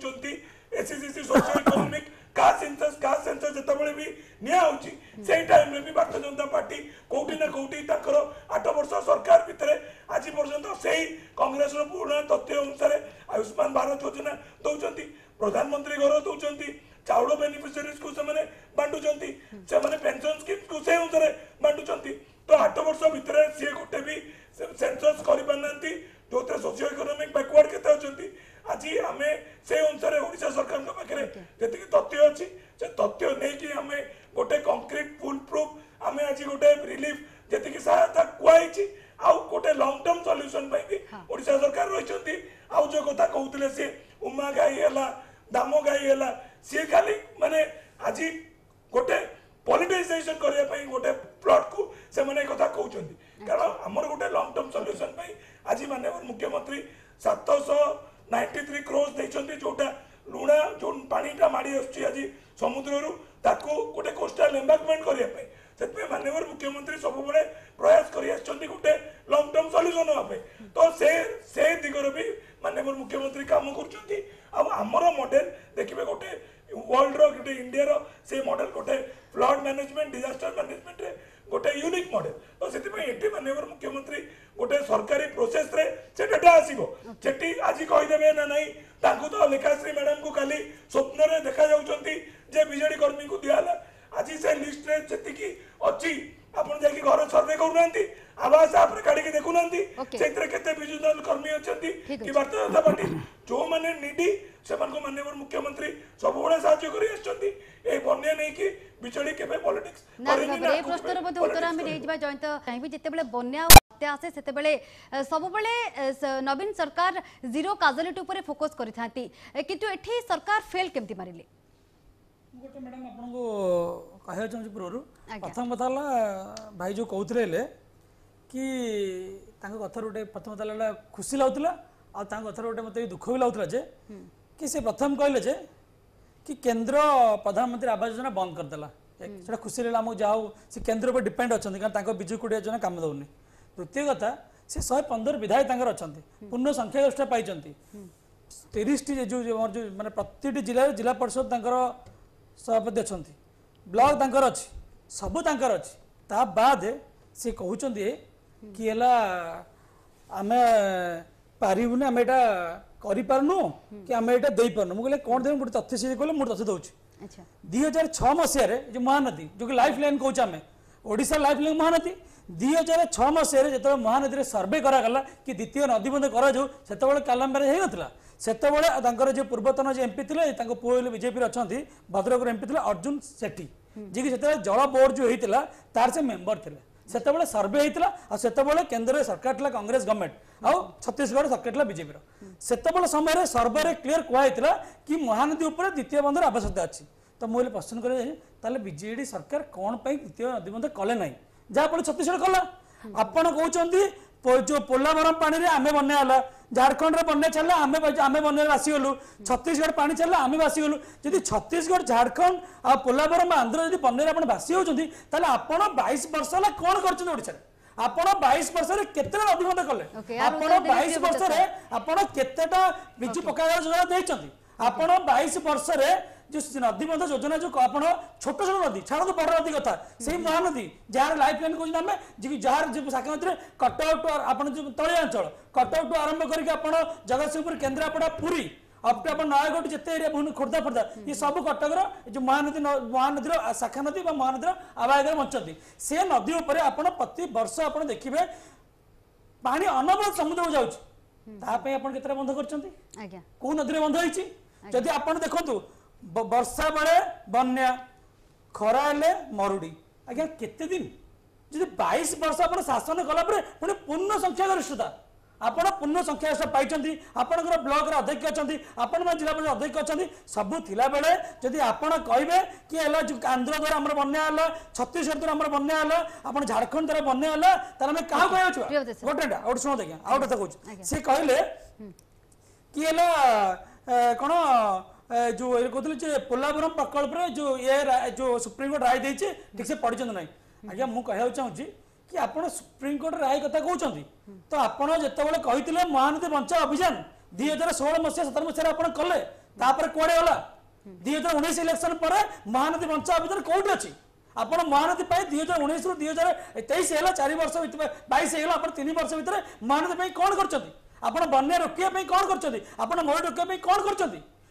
एससीसी सोशल इकोनोमिक का सेंसस का सेंसस जितेबाला भी नियाउची से टाइम रे भी भारतीय जनता पार्टी कोटी ना कोटी ताकर आठ वर्ष सरकार भितर आज पर्यंत सेही कांग्रेस रो पूर्ण तथ्य अनुसार आयुष्मान भारत योजना दउचंती प्रधानमंत्री घर दउचंती चाउल बेनिफिशियरीज को से बांटुचंती से माने पेंशन स्कीम को से अनुसार बांटुचंती तो आठ वर्ष भितर से गोटे भी सेंसस करि पानांती जोते सोशियो इकोनॉमिक बैकवर्ड केते होचंती आज आम से अनुसार ओडिशा सरकार पाखे जी तथ्य अच्छी से तथ्य नहीं आम गोटे कंक्रीट फुल प्रूफ आम आज गोटे रिलीफ जी सहायता कहुई आउ गोटे लंग टर्म सल्यूशन भी ओडिशा सरकार रही आउ जो कथा कहते सी उमा गाई है दाम गाई है सी खाली मानने आज गोटे पॉलिटिसाइजेशन करने गोटे प्लट को से कथा कहते कारण आमर गोटे लंग टर्म सल्यूशन आज माननीय मुख्यमंत्री सात सौ नाइंटी थ्री क्रोस देखते जोटा लुणा जो पाटा माड़ आज समुद्र गोटे कोस्टाल एम्बाकमेंट करने से माननीय मुख्यमंत्री सब बड़े प्रयास करें गोटे लंग टर्म सल्यूशन हाँपे तो से से दिगर भी माननीय मुख्यमंत्री काम कर मॉडल देखिए गोटे वर्ल्ड रोटे इंडिया से मॉडल गोटे फ्लड मैनेजमेंट डिजास्टर मैनेजमेंट गोटे यूनिक मॉडल तो से माननीय मुख्यमंत्री गोटे सरकारी प्रोसेस रे से डेटा आसीबो जेटी आज कहीदेवे ना नहीं तांकु तो लेखाश्री मैडम को खाली स्वप्न रे देखा जाउचंती जे बीजेडी कर्मी को दियाला आज से लिस्ट रे जेती की अछि आपण जाकी घर सर्वे करूनांती आवास आप रे काडी के देखुनांती सेतरे केते बीजेडी कर्मी अछंती कि भारतीय जनता पार्टी जो माने नीडी से मान को माननीय मुख्यमंत्री सब बड़े साहाय्य करी अछंती ए बन्या नै कि बिचड़ी केबे पॉलिटिक्स परिनी ना प्रश्नर मत उत्तर हम नै जबा जयंत काहेकि जेतेबेले बन्या हत्या आसे सेतेबेले सबबेले नवीन सरकार जीरो काजलिटी ऊपर फोकस करिथांती किंतु एठी सरकार फेल केमती मारिले गोटे मैडम आपन को कहया चाहू पूर्व प्रथम कथा भाई जो कहते कि कथर गोटे प्रथम कथा खुशी लगुला कथर गोटे मतलब दुख भी लगुला जे कि से प्रथम कहले जे कि केंद्र प्रधानमंत्री आवास योजना बंद करदेला खुशी लगे आमको जाओ से केंद्र पर डिपेंड अच्छा विजु कोड़ी योजना काम दौनी द्वितीय कथा से शहे पंदर विधायक अच्छा पूर्ण संख्या गोष्ठा पाई तीस टी जो मैंने प्रति जिले जिला परिषद सभापति अच्छा ब्लक तर अच्छी सबू तर अच्छी ता बाद सी कहते कि आम पारूनी आम एटा कर पारनु कि आम एटा दे पारनु मुझे कौन देवी गोटे तथ्य सी कहले मुझे तथ्य दूसरी दुई हजार छः मसीह जो महानदी जो कि लाइफ लाइन कौच आम ओडिशा लाइफ लाइन महानदी दुई हजार छः मसीह जो महानदी सर्वे कराला कि द्वितीय नदीबंध करतेबला से पूर्वतन जो एमपी थे पुओ बीजेपी अच्छा भद्रक एमपी थे अर्जुन सेठी जी से जल बोर्ड जो होता तार से मेम्बर थे सेतबेले सर्वे होता और सेतबेले केंद्र सरकार था कांग्रेस गवर्नमेंट आउ छत्तीसगढ़ सरकार था बीजेपी सेतबेले समय सर्वे रे क्लीयर कहला कि महानदी उपर द्वितीय बंधर आवश्यकता अच्छी तो मुझे प्रश्न करें बीजेडी सरकार कौन पर द्वितीय नदीबंध कले ना जहाँफल छत्तीसगढ़ कला आपड़ कौन जो पोलावरम पानी आम बना है झारखंड बना चलना आम बन आसीगलु छत्तीसगढ़ पानी चलना आम आसीगलु जी छत्तीसगढ़ झारखंड आ पोलावरम आंध्र जी बन आप भाषी होती आपड़ बाईस वर्ष है कौन कर आपड़ बाईस वर्ष नदीबंध कले आपड़ बाईस वर्ष केजु पक्का घर योजना देखते आपड़ बाईस वर्ष जो नदीबंध योजना जो आप छोट छोट नदी छाड़ बड़ नदी कथा से महानदी जार लाइफ लाइन कौन आम जहाँ शाखा मंत्री कटक टू आप तलिया अंचल कटक टू आरंभ कर जगत सिंहपुर केन्द्रापड़ा पुरी अब टू आप नयगढ़ जिते एरिया खोर्धा फोर्धा ये सब कटक जो महानदी महानदी शाखा नदी व महानदी आवाहक बंचती से नदी उपर आप प्रति वर्ष आप देखिए पानी अनवरत समुद्र को जाता बंध कर कौ नदी बंध हो जदि आप देखु वर्षा बेले बन्या खरा हेले मरुड़ी आज्ञा केते दिन जी बाईस वर्ष आप शासन कलापर पुणी पूर्ण संख्या गरिष्ठता आप पूर्ण संख्या गरिष्ठ पाई आपण ब्लक अध्यक्ष अच्छी आपण जिला परिषद अध्यक्ष अच्छी सबू थिला बेले जदि आपण कहे कि आंध्र द्वारा आम बन्या है छत्तीसगढ़ द्वारा आम बन्या है आप झारखंड द्वारा बन्या है आम क्या कह गोटेटा आउट शुणत आज्ञा आउट कथा कौन सी कहले कि कौन जो कहते पोलावरम प्रकल्प जो ये जो सुप्रीमकोर्ट राय देती ठीक से पढ़ी ना आज्ञा मुझे चाहूँगी कि आप सुप्रीमकोर्ट राय कथा कहते तो आपतने कहते महानदी बंचा अभियान दुई हजार षोह मसीह सतर मसीह आप कले कड़े गला दुई हजार उन्नीस इलेक्शन पर महानदी बंचा अभियान कौटी अच्छी आप महानदी दुई हजार उन्नीस रु दुई हजार तेईस है चार वर्ष बैस होगा आप तीन वर्ष भर महानदी कौन कर बन्या रोकने कौन कर मह रोकने कौन कर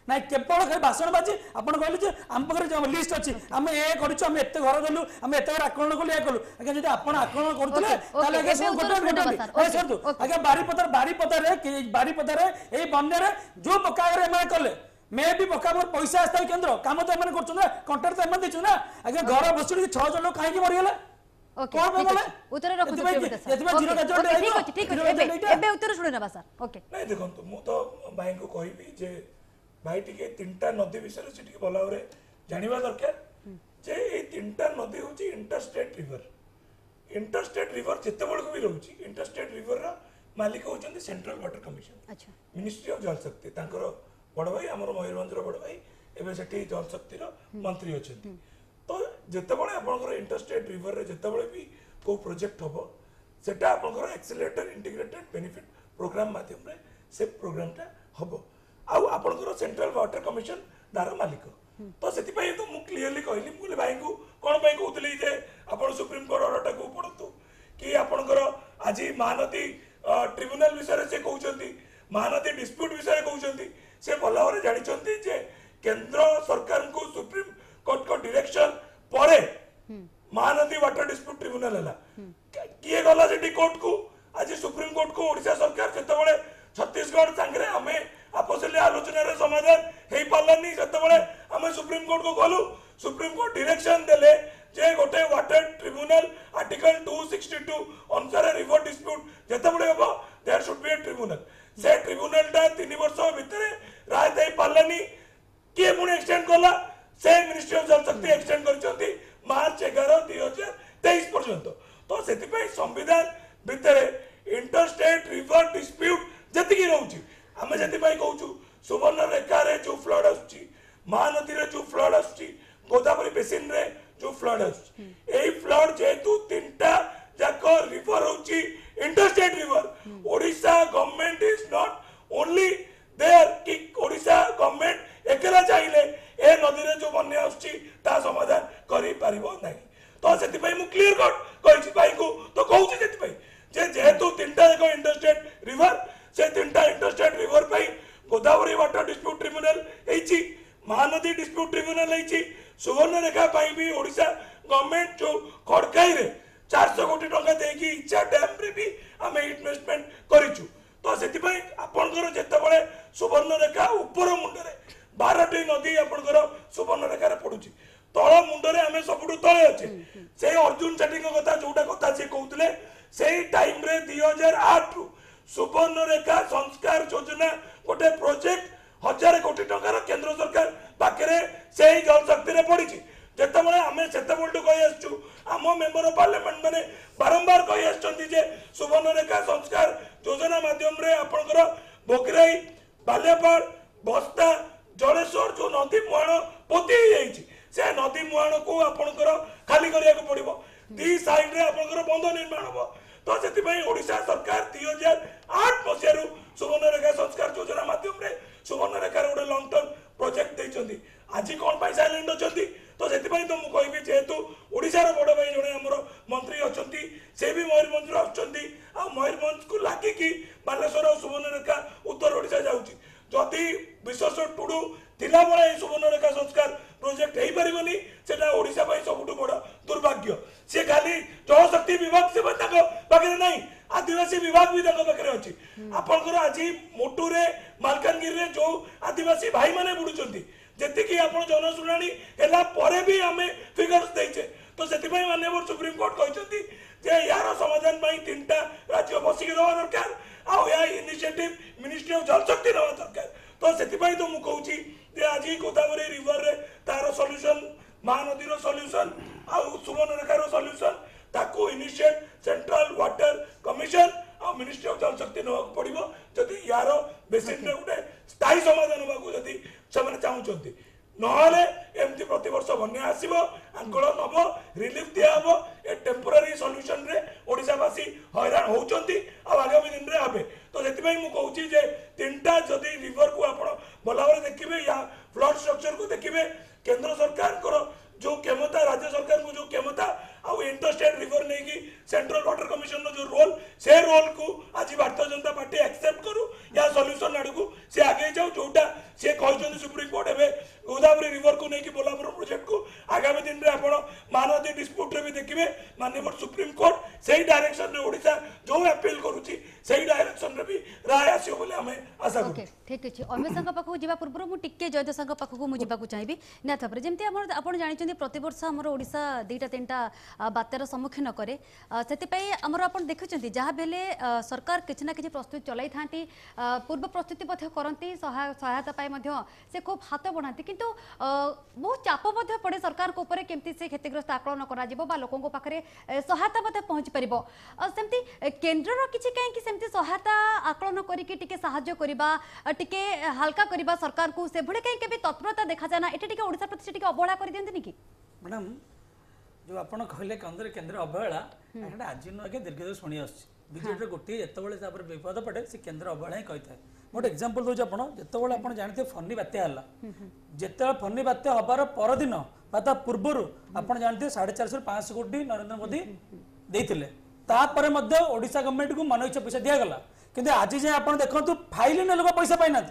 ना केवल खाली भाषण बाजी आप कहले आम पाखे लिस्ट अच्छी आम ए करें घर गलु आम एत आकलन कलु या कलु आज जब आप आकलन करें बारीपदार बारीपदार बारीपदार ये बन्या जो पक्का घर कले मे भी पक्का पैसा आस्था केन्द्र कम तो एम कर कंट्राक्ट तो एम दे आज घर भुशुड़ी छह जन लोग कहीं मरीगले देखिए भाई टे तीन नदी विषय से भल भाव में जानवा दरकार जे ये तीन नदी हूँ इंटरस्टेट रिवर इंटरस्टेट रिवर जिते बड़क भी रोचे इंटरस्टेट रिवर मालिक होती central water commission ministry of Jal Shakti बड़ भाई आम मयूरभंजर बड़ भाई एवं से जल शक्ति मंत्री अच्छा तो जितेबाला आप इंटरस्टेट रिवर जितेबाला भी कौ प्रोजेक्ट हम सेटा आपंकर एक्सेलरेटर इंटीग्रेटेड बेनिफिट प्रोग्राम मध्यम से प्रोग्रामटा हम आउ आपंकर सेंट्रल वाटर कमिशन दार मालिक तो से तो मुझे क्लीयरली कहली मुझे भाई को कौन पर कहती जे आप सुप्रीमकोर्ट अर्डरटा को पढ़तु कि आपंकर आज महानदी ट्रिब्यूनाल विषय से कहते महानदी डिस्प्यूट विषय कहते से भल भाव में जानते जे केन्द्र सरकार को सुप्रीमकोर्ट को डायरेक्शन पर महानदी वाटर डिस्प्यूट ट्रिब्यूनाल है किए गला से कोर्ट को आज सुप्रीमकोर्ट को ओडिशा सरकार जितेबाला छत्तीसगढ़ सांगे आम आपसली आलोचन समाधान हो पारानी से आम सुप्रीमकोर्ट को गलु सुप्रीमकोर्ट डायरेक्शन देले जे गोटे water tribunal article two sixty two अनुसार रिवर डिस्प्यूट जितेबाला हम there should be a tribunal से ट्रिब्यूनलटा तीन वर्ष भितर राय दे पारानी किए पुणी एक्सटेंड कला से मिनिस्ट्री ऑफ जल शक्ति एक्सटेंड कर मार्च एगार दुई हजार तेईस पर्यंत तो से संविधान भितर इंटरस्टेट रिवर डिस्प्यूट जी रोचे आम से कहूँ सुवर्णरेखा जो फ्लड आसूसी महानदी जो फ्लड आसूसी गोदावरी बेसिन रे जो फ्लड आई फ्लड जेहेतु तीन जाक रिवर होची interstate river Odisha government is not only there कि ओडिशा गवर्नमेंट एकला चाहिए ए नदी जो बन्या आसूसी समाधान कर तो से क्लीयर कट कही तो कहूँ जेहेतु तीन जाक इंटरस्टेट रिवर से तीन interstate river Godavari water dispute tribunal महानदी dispute tribunal सेही टाइम रे दो हज़ार आठ सुवर्ण रेखा संस्कार योजना गोटे प्रोजेक्ट हजार कोटी टंकार केंद्र सरकार पाखे से जल शक्ति पड़ी जिते बड़े आम से कही आसु आम मेम्बर ऑफ पार्लियामेंट मैंने बारंबार कही आसुच्चे सुवर्ण रेखा संस्कार योजना मध्यम आपणकर बोकराई बालेपाड़ बस्ता जलेश्वर जो नदी मुहाण पोती से नदी मुहाण को आपणकर खाली करा पड़ो दी सैड्रे आपंकर बंध निर्माण हम तो ओडिशा सरकार दुई हजार आठ मसीह सुवर्ण रेखा संस्कार योजना मध्यम सुवर्ण रेखार गोटे लंग टर्म प्रोजेक्ट देखते आज कौन पर साइलेंट अच्छा तो से मुझे कहबी जेहेतु ओडार बड़ भाई जो आम मंत्री अच्छा से भी मयूरभंज अच्छा मयूरभंज को लगिकी बालेश्वर और सुवर्णरेखा उत्तर ओडिशा जाऊँगी विश्वेश्वर टुडू थिला बड़ा सुवर्णरेखा संस्कार प्रोजेक्ट हो पारन से ओडिशा सबुठ बड़ दुर्भाग्य सी खाली जलशक्ति विभाग से पाखे ना आदिवासी विभाग भी पाखे अच्छी आपंकर आज मोटू मलकानगिरी जो आदिवासी भाई मैंने बुड़ुंट जी आप जनशुणी भी आम फिगर्स देचे तो से माननीय सुप्रीम कोर्ट कहते हैं यार समाधान तीन टा राज्य बसिक दवा दरकार आनिशिएटिव मिनिस्ट्री ऑफ जल शक्ति दवा दरकार तो से तो मुझे कहूँ आज गोदावरी रिवर रे तार सल्यूशन महानदी सल्यूशन आउ सुवर्णरेखार सल्यूशन ताकू इनिशिएट सेंट्रल वाटर कमिशन आ मिनिस्ट्री ऑफ जल शक्ति ना पड़ो जदि यार बेसिस गोटे स्थायी समाधान होगी चाहते नहले एमती प्रत वर्ष बन्या आसब आंदोलन हम रिलीफ दिया हम ए टेम्पोरारी सॉल्यूशन रे ओडिशावासी हैरान होउचंती आ आगामी दिन रे आबे तो सेति भाई मु कहउची जे तीनटा जदी रिवर को आपण भलावर देखिबे या फ्लड स्ट्रक्चर को देखिबे केंद्र सरकार को जो क्षमता राज्य सरकार को जो क्षमता आउ इंटरस्टेट रिवर नहीं कि सेंट्रल वाटर कमिशन जो रोल से रोल को आज भारतीय जनता पार्टी एक्सेप्ट करू या सॉल्यूशन आड़ को से आगे जाऊ जोटा से कहते सुप्रीम कोर्ट एवं गोदावरी रिवर को लेकिन बोलापुर प्रोजेक्ट को आगामी दिन में आपड़ महानदी डिस्प्यूट भी देखिए माननीय सुप्रीम कोर्ट से डायरेक्शन में ओडिशा जो अपील करुच्ची से डायरेक्शन भी राय आसो बोले आम आशा कर ठीक अच्छे अमित शाह पाखक जावा पूर्व मुझे जयदेव शाह पाखक मुझे चाहिए निहतर जमी आप जानते प्रति वर्ष हमर ओडिशा दुईटा तीन टा बात्यार सम्मुखीन करे से आमर आप देखुं जहाँ भी हेल्ले सरकार किसी ना कि प्रस्तुति चलाई था पूर्व प्रस्तुति करती सहायता पाई से खूब हाथ बढ़ाती किंतु बहुत चाप पड़े सरकार को ऊपर केमती से क्षतिग्रस्त आकलन कर लोकों पाखे सहायता पहुँची पार सेमती केन्द्रर किसी कहीं सहायता आकलन करके साहाय्य करवा टे हाल्का करवा सरकार को से भाई कहीं के तत्परता देखा जाए ना ये ओडिशा प्रति अवहेला कर दिखती कि मैडम जो आप कहले केंद्र केंद्र अवहेला आज नुके दीर्घ दिन शुणी आसजेड गोटे जो विपद पड़े से केंद्र अवहेला ही कही गोटे एक्जामपल दूसरे आपतने आप जानते फनी बात्या है जिते फनी बात्या हबार पर दिन बा पूर्व आप जानते साढ़े चार सौ पाँच कोटी नरेंद्र मोदी देते ओडिशा गवर्नमेंट को मन इच्छा पैसा दिगला कि आज जाए आप देखते फाइल लोक पैसा पाईना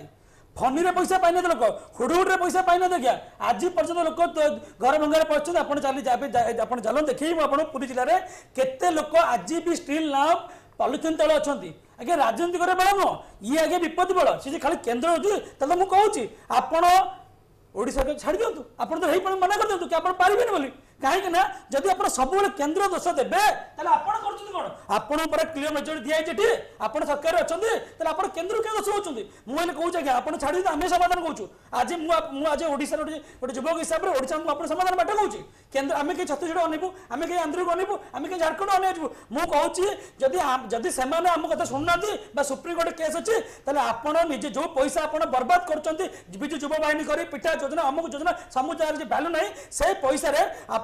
फनी पैसा पाई ना लोक हुडहुड पैसा पाई ना क्या आज पर्यटन लोक घर भंगार पड़ते आप चलो देखिए पुरी जिले में केते लोक आज भी स्टिल ना पॉलिथिन तले अच्छा आगे राजनीति करे बड़ा नुह ये आगे विपत्ति बड़ा सी खाली केन्द्र हो तो मुझे कहूँ आपड़ ओडिशा को छाड़ दिंतु आप मना कर दिंतु कि आप पारे बोली कहीं ना जब आप सब केन्द्र दोष देते आप कौन आपड़ा क्लीयर मेजोरी दिखाई ठीक आप सरकार अच्छा आप केन्द्र क्या दोष होती मुझे कहूँ आगे आप छाड़ी आम समाधान कौचु आज आज ओडिशा गोटे युवक हिसाब से ओडिशा को समाधान बाट कौन केन्द्र आम कहीं छत्तीसगढ़ अनबू आम कहीं आंध्रिक अनबू आम कहीं झारखंड अनु मुझे जदि से आम कथा शुणुना सुप्रीमकोर्ट केस अच्छी तेल आप जो पैसा आप बर्बाद करजु युवा बाहिनी कर पिठा योजना अमुक योजना समुदाय भैल्यू ना से पैसा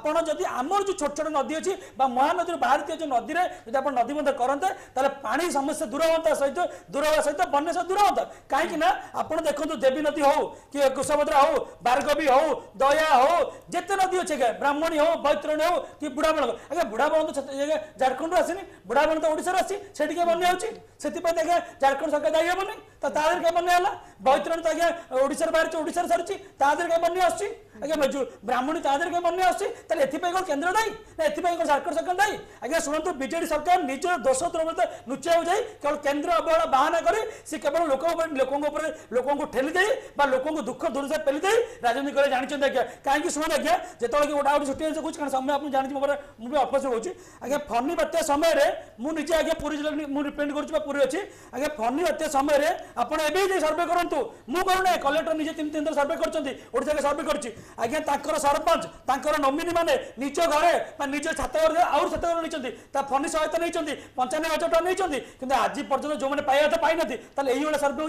आपड़ जब आम जो छोट छोट नदी अच्छी महानदी बाहर जो नदी में आप नदी बंध करते पानी समस्या दूर हाँ सहित दूर हाँ सहित बन्या सहित दूर हाँ कहीं आप देखते देवी नदी हो कि कुशभद्रा हो बारगवी हो दया हो जिते नदी अच्छे क्या ब्राह्मणी हो बैतरणी हो कि बुढ़ा बण आगे बुढ़ा बण तो झारखंड आसनी बुढ़ा बण तो ओडिशा आसी से बन्या से देखिए झारखंड सरकार जाइए बनी तो क्या बन्या है बैतरणी तो आगे ओडार बाहर ओडार सारी क्या बन्या आस ब्राह्मणी क्या बन्या आस केन्द्र दायी ना एपाई कौन झारखंड सरकार दायी आगे शुणु बीजेडी सरकार निज दोष द्रव्य लुचाऊ जाए केवल केन्द्र अवहेला बाहाना करे से केवल लोक लोकों को ठेली दे लोक दुख दुर्दशा पेली दे राजनीति करे जानते आज्ञा कहीं शुणु आज्ञा जिते गोटा गोटे छुट्टी कहूँ क्या समय आप जानते मुझे अपस होगी आज्ञा फनी बात्या समय मुझे आज्ञा पूरी जिला रिप्रेजेंट करूँ पूरी अच्छी आज्ञा फनी बात्या समय आपड़ ए सर्वे करूँ मुझे कलेक्टर निजे तीन तीन थर सर्वे कर सर्वे कर सरपंच नमिनी मैंने निज घरे निज छात आउर छात नहीं फनी सहायता नहीं पंचानवे हजार टाइम नहीं कि आज पर्यटन जो मैंने पाया पाई ना ये सर्वे हो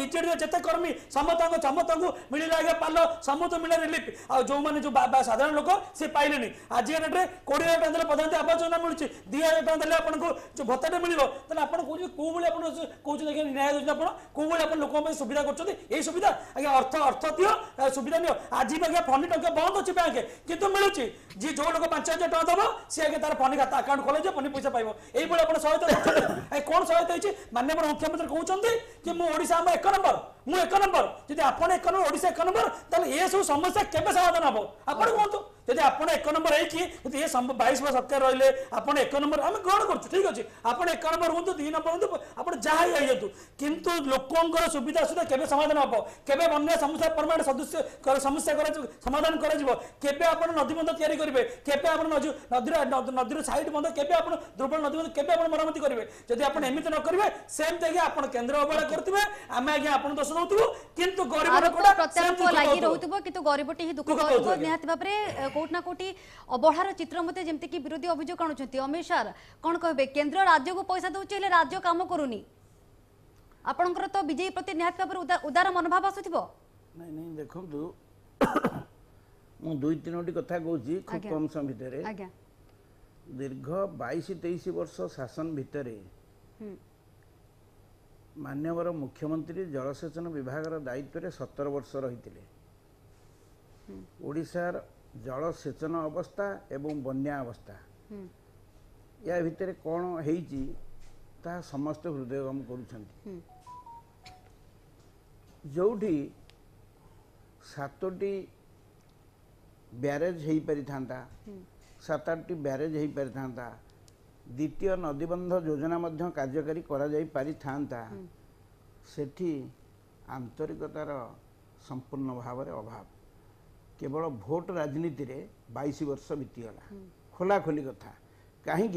बीजेडी जिते कर्मी समस्त समस्त को मिलला आगे पाल समस्त मिले रिलीफ आ जो मैंने जो साधारण लोक सी पाइले आज डेट में कोड़े हजार टाइम प्रधानमंत्री आवास योजना मिलूँ दी हजार टाइम देने आपको जो भत्ता मिले आपड़ कौन कौली कहते न्याय दूसरे कौली आप लोक सुविधा कर सुविधा आज्ञा अर्थ अर्थ दिव सुविधा नि आज भी आगे फनी टाइम बंद अच्छे बैंक कितु मिलूँ जी जो लोग पांच हजार टाँग दब सी आगे तार फनी खाता आकाउंट खोल फनी पैसा पाइब यही आप सहायता कौन सहायता होती माननीय मुख्यमंत्री कहते कि मुझा आम एक नंबर मुझे एक नंबर जी आप एक नंबर ओडिशा एक नंबर तेल ये सब समस्या केवे समाधान हम आप कहतु जब आप एक नंबर होती बैस सरकार रही है आप एक नंबर आम ग्रहण करूँ ठीक अच्छे आप एक नंबर हूँ दुई नंबर हूँ आप जहाँ ही आईतु कितु लोकर सुविधा असुविधा केवे समाधान हम केवे बन्या समस्या परमानेंट सदस्य समस्या समाधान कर नदी बंध तैयारी करेंगे केवे नदी नदी साइड बंध के दुर्बल नदी बंध के मरामती करेंगे जब आप एमती न करेंगे सेमती आज्ञा आप केन्द्र अवहेला करेंगे आम आज्ञा आप दोष दौथु कितु गरीब गरीबटी ही दुख निहत भाव में कोट ना कोटी अवहेलार चित्र मत जमती कि विरोधी अभियोग आणुंट अमित सार कौन कहे केन्द्र राज्य को पैसा दौर राज्य काम करूनी आपणकर तो विजेपी प्रति निहत भाव उदार मनोभाव आस नहीं नहीं देखो मु दुई तीनो कथा कहूँ खूब कम समय भितर दीर्घ बाईस तेईस वर्ष शासन भितर माननीय मुख्यमंत्री जलसेचन विभाग दायित्व सतर वर्ष रही ओडिशार जलसेचन अवस्था एवं बन्या अवस्था या भितर कौन होइची ता समस्त हृदयगम कर जोठी सातोटी ब्यारेज हो पारि था सात आठ ब्यारेज हो पारि था द्वितीय नदीबंध योजना मध्य कार्यकारी करा जाई पारि था सेठी आंतरिकतार संपूर्ण भाव में अभाव केवल भोट राजनीति रे बाईस वर्ष बीतीगला खोलाखोली कथा कहीं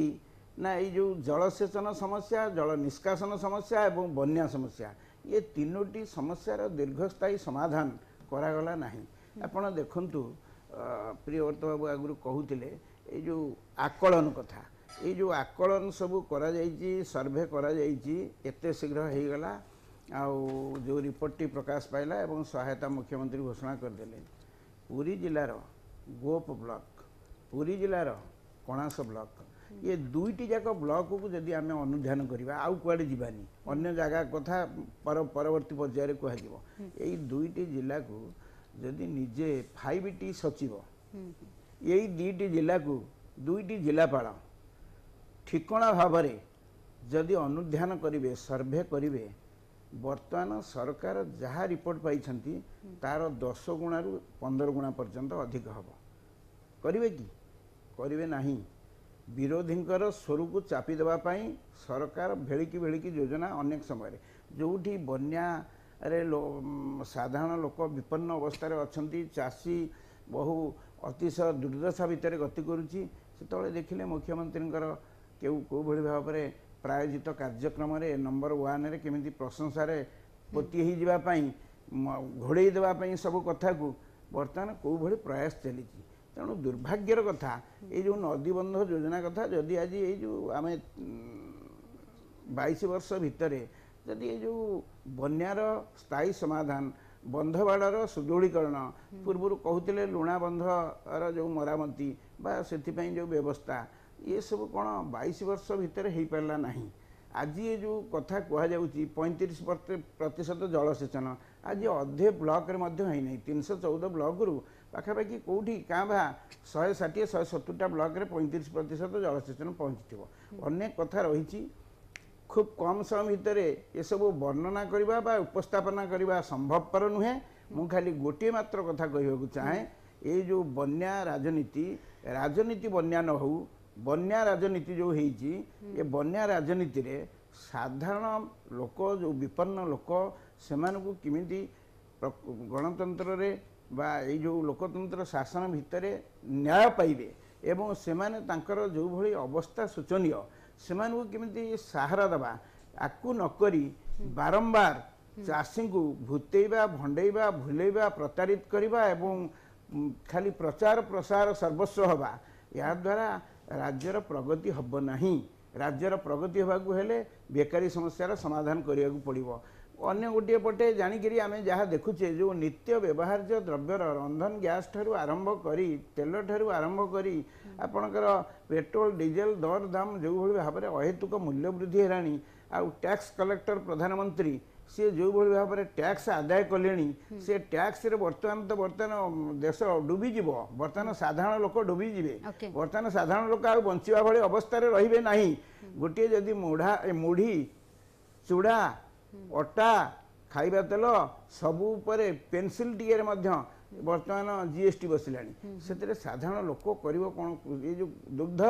ना ये जो जलसेचन समस्या जल निष्कासन समस्या एवं बन्या समस्या ये तीनोटी समस्यार दीर्घस्थायी समाधान करागला नहीं आपड़ देखु प्रियव्रत बाबू आगुरी कहते ये जो आकलन कथा ये जो आकलन सब करा सर्भे करते शीघ्र होगला जो रिपोर्टटी प्रकाश पाइला एवं सहायता मुख्यमंत्री घोषणा करदे पूरी जिलार गोप ब्लॉक पूरी जिलार कोणास ब्लॉक ये दुईटी जाक ब्लॉक को जदि आम अनुधान करवा आउ कुआडे जीवानी अन्य जगह कथा परवर्ती पर्यायर कह दुईटी जिला को जदि निजे फाइव टी सचिव यही दुईटी जिला को दुईटी जिलापाल ठिकणा भाव में जदि अनुधान करेंगे सर्भे करेंगे बर्तमान सरकार जहाँ रिपोर्ट पाई तार दस गुण रु पंदर गुणा पर्यंत अधिक हम करेंगे कि करेंगे नहीं विरोधी स्वर को चापी देवाई सरकार भेलिकी भेलिकी योजना अनेक समय जोठी बन्या रे लो साधारण लोक विपन्न अवस्था अच्छा चाषी बहु अतिशय दुर्दशा भितर गति करुच्ची से देखिले मुख्यमंत्री क्यों भली भाव में प्रायोजित कार्यक्रम नंबर वन रे केमी प्रशंसा पोती घोड़े देवाई सब कथा को बर्तमान कौ भली प्रयास चली तेणु दुर्भाग्यर कथा ये जो नदीबंध योजना कथा जदि आज ये जो आम बाईस वर्ष भितर जदि ये जो बन्यार स्थायी समाधान बंधवाड़ सुदृढ़ीकरण पूर्व कहते लुणा बंधर जो मरामती से जो व्यवस्था ये सब कौन बाईस वर्ष भितर हो पारा ना आज ये जो कथा कहु पैंतीस प्रतिशत जलसेचन आज अधे ब्लॉक रे मध्य है नहीं तीन सौ चौदह ब्लॉक रु पाखापाखि कौटी क्या भा शहे षाठी शहे सतुरीटा ब्लॉक रे पैंतीस प्रतिशत जलसेचन पहुँची अनेक कथा रही खूब कम समय भितर ये सब वर्णना करवा उपस्थापना करवा संभवपर नुहे मु खाली गोटे मात्र कथा कहवाक चाहे ये जो बन्या राजनीति राजनीति बन्या न हो बन्या राजनीति जो होती ये बन्या राजनीति रे साधारण लोक जो विपन्न लोक से किमिति गणतंत्र रे बा ये जो लोकतंत्र शासन भितर न्याय पाइबे एवं से जो भली अवस्था शोचनीय से किमिति सहारा देवा आकु नकरी बारंबार चाषी को भूतेवा भंडेवा भूलेवा प्रतारित करवा एवं खाली प्रचार प्रसार सर्वस्व हवा या द्वारा राज्यर प्रगति हब नहीं। राज्यर प्रगति होगा हेले बेकारी समस्यार समाधान करिया को पड़िबो। अन्य गोटे पटे जानिकी आम जहाँ देखुचे जो नित्य व्यवहार्य द्रव्यर रंधन गैस ठारू आरंभ करी तेल ठारू आरंभ करी आपणकर पेट्रोल डीजेल दरदाम जो भाव में अहेतुक मूल्य वृद्धि हेलानी आउ टैक्स कलेक्टर प्रधानमंत्री सी जो भाव में टैक्स आदाय कले से टैक्स रे बर्तमान तो बर्तमान देश डुबीज बर्तमान साधारण लोक डुबीजे बर्तमान साधारण लोक आ बचा भाई अवस्था रे ना गोटे जदि मुढ़ा मुढ़ी चूड़ा अटा खाଇବା ତେଲ ସବୁ ଉପରେ ପେନସିଲ ଟିକେରେ ମଧ୍ୟ ବର୍ତ୍ତମାନ जीएसटी ବସିଲାଣି। ସେଥିରେ ସାଧାରଣ ଲୋକ କରିବ କ'ଣ? ଏ ଯୋଉ ଦୁଗ୍ଧ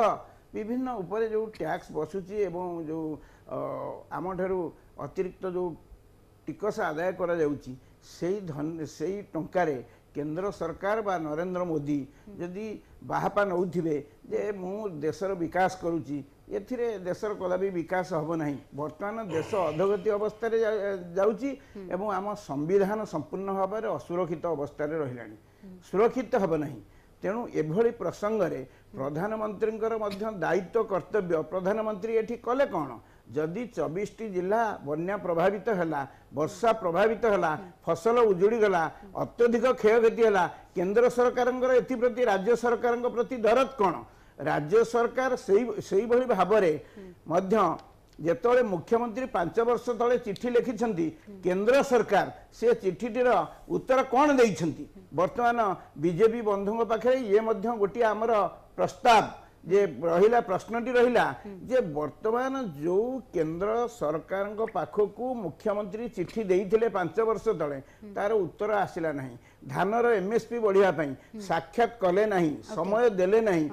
ବିଭିନ୍ନ ଉପରେ ଯୋଉ ଟ୍ୟାକ୍ସ ବସୁଛି ଏବଂ ଯୋଉ ଆମ ଠାରୁ ଅତିରିକ୍ତ ଯୋଉ ଟିକସ ଆଦାୟ କରାଯାଉଛି ସେଇ ସେଇ ଟଙ୍କାରେ केंद्र सरकार बा नरेंद्र मोदी जदि बाहापा नौथिबे जे मु देशर विकास करूची एथिरे देशर कदापि विकास होबो नाही। वर्तमान देश अधोगति अवस्था रे जाउची एवं आम संविधान संपूर्ण भाव असुरक्षित अवस्था रे रहिलानी सुरक्षित होबो नाही। तेणु एभली प्रसंग रे प्रधानमंत्रींकर मध्य दायित्व कर्तव्य प्रधानमंत्री एठी कले कोन जदि चौबीस टी जिला बन्या प्रभावित है वर्षा प्रभावित है फसल उजुड़ी गला अत्यधिक क्षय क्षति है केंद्र सरकार एप्रति राज्य सरकार प्रति दरद कौन? राज्य सरकार से भाव में जिते मुख्यमंत्री पांच वर्ष तले चिट्ठी लिखिं केंद्र सरकार से चिठीटीर उत्तर कौन दे बर्तमान बीजेपी बंधुों पाखे ये गोटे आमर प्रस्ताव जे रहिला प्रश्नटी रहिला जे वर्तमान जो केंद्र सरकार को पाखकू मुख्यमंत्री चिट्ठी देइथिले पांच वर्ष तले तार उत्तर आसिला नहीं। धानर एमएसपी बढ़िया पई साक्षात कले नहीं समय देले नहीं।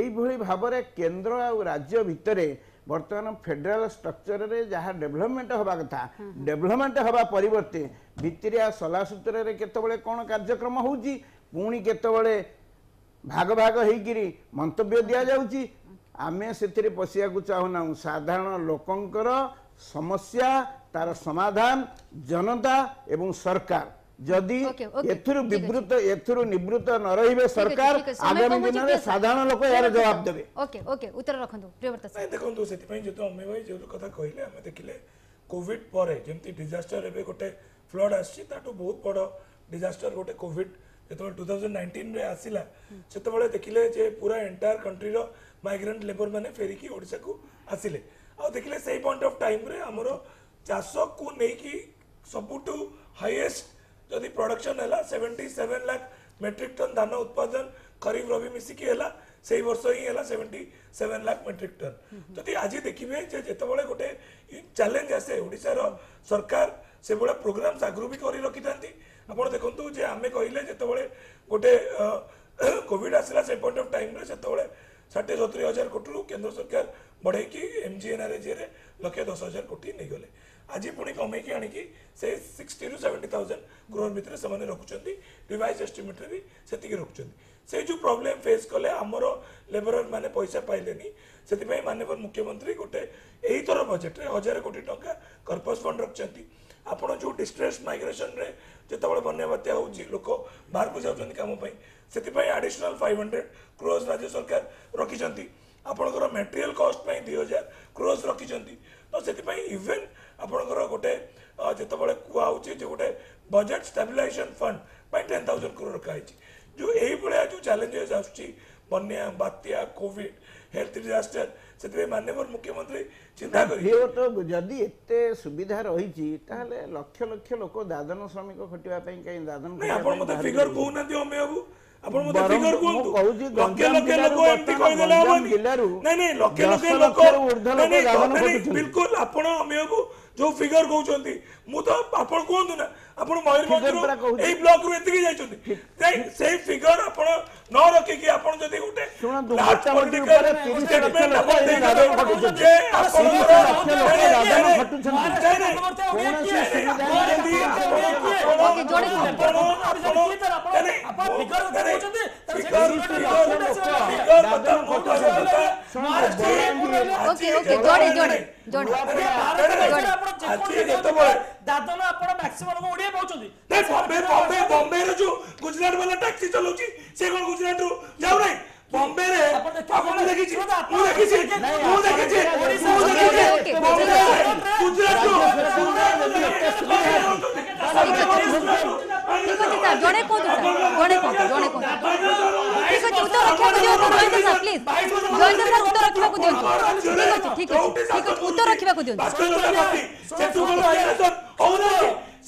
एई भली भाव रे केंद्र आ राज्य भितरे वर्तमान फेडरल स्ट्रक्चर रे जहाँ डेभलपमेंट हवा कथा डेभलपमेंट हवा परिवर्ते भितरिया सलासूत्र रे केतबेले कोन कार्यक्रम होउची पुणी केतबेले भाग भाग होकर मंतव्य दि जाऊँगी आमे से पशिया चाहूना। साधारण लोकंकर समस्या तार समाधान जनता एवं सरकार जदि एथुरु विवृत एथुरु निवृत न रहिबे सरकार आगामी दिन में साधारण लोक यार जवाब देबे। ओके ओके उत्तर रखंतु प्रियवर्त सर देखंतु सेति पई जो तो अमे भाई जो कथा कहिले हम देखिले कोविड पर जेमति डिजास्टर एबे गोटे फ्लड आसी ताटो बहुत बड़ डिजास्टर गोटे कोविड जो टू थाउजेंड नाइंटीन रे आसिला सेतबेले देखिले जे पूरा एंटायर कंट्री रो माइग्रेंट लेबर माने फेरिकी ओडिसा को आसिले आ देखिले सेही पॉइंट ऑफ टाइम रे हमरो चासो को नै की सबुटू हाईएस्ट जदी प्रोडक्शन हला सतहत्तर लाख मेट्रिक टन धान उत्पादन खरीफ रबी मिसी की हला सेही वर्ष ही हला सतहत्तर लाख मेट्रिक टन जदी आज देखिबे जे जेतबेले गोटे चैलेंज आसे ओडिसा रो सरकार से बड़ा प्रोग्राम्स आग्रु भी करी रखी थांती। आपण देखंतु जे आमे कहिले जेतबेले गोटे कोविड आसिला से पॉइंट ऑफ टाइम रे सेतबेले साढ़े सतुरी हजार कोटी केंद्र सरकार बढ़े कि एमजीएनआरए जे रे लखे दस हजार कोटी नै गले आज पुणी कमे कि आनी कि से sixty two seventy thousand crore भितर से माने रखुचंती रिवाइज एस्टिमेट रे भी सेति के रखुचंती से जो प्रॉब्लम फेस कले आमर लेबर माने पैसा पाइलेनी सेति पई माननीय मुख्यमंत्री गोटे एही तरह बजेट रे हजार कोटी टका कर्पस फंड रखचंती। आपण जो डिस्ट्रेस माइग्रेशन रे जितेबाला बन्या बात्या होउची लोक बाहर को जाउछन काम पई सेति पई एडिशनल पाँच सौ क्रोर्स राज्य सरकार रखी जंती। आपणकर मटेरियल कॉस्ट पई दो हज़ार क्रोर्स रखी जंती तो सेति पई इवन आपणकर गोटे जितेबाला कुआ होउची जे गोटे बजेट स्टेबलाइजेशन फंड पई दस हज़ार करोड़ रखा हिची। जो एही बळे जो चैलेंजेस आउची बन्या बात्या कोविड हेल्थ डिजास्टर से माननीय मुख्यमंत्री चिंता कर जदि एते सुविधा रही लक्ष लक्ष लोक दादन श्रमिक खटिया कहीं दादन आप फिगर कहना अमे बाबू बिल्कुल जो फिगर कहते मुझे आपड़ कहतु ना आप मयूरभ यही ब्लक रु एत से फिगर आप न रखिकी आप गोटे दादन बॉम्बे जो गुजरात वाला टैक्सी चलाउची से कोन गुजरात रो जाऊ नहीं बॉम्बे रे आपण देखि छी मु देखि छी मु देखि छी मु देखि छी बॉम्बे गुजरात रो जोड़े को जोड़े को जोड़े को ठीक है उत्तर रखवा दियो Govind sir please Govind sir उत्तर रखवा को दियो ठीक है ठीक है उत्तर रखवा को दियो से तू बोल आइला तो औरे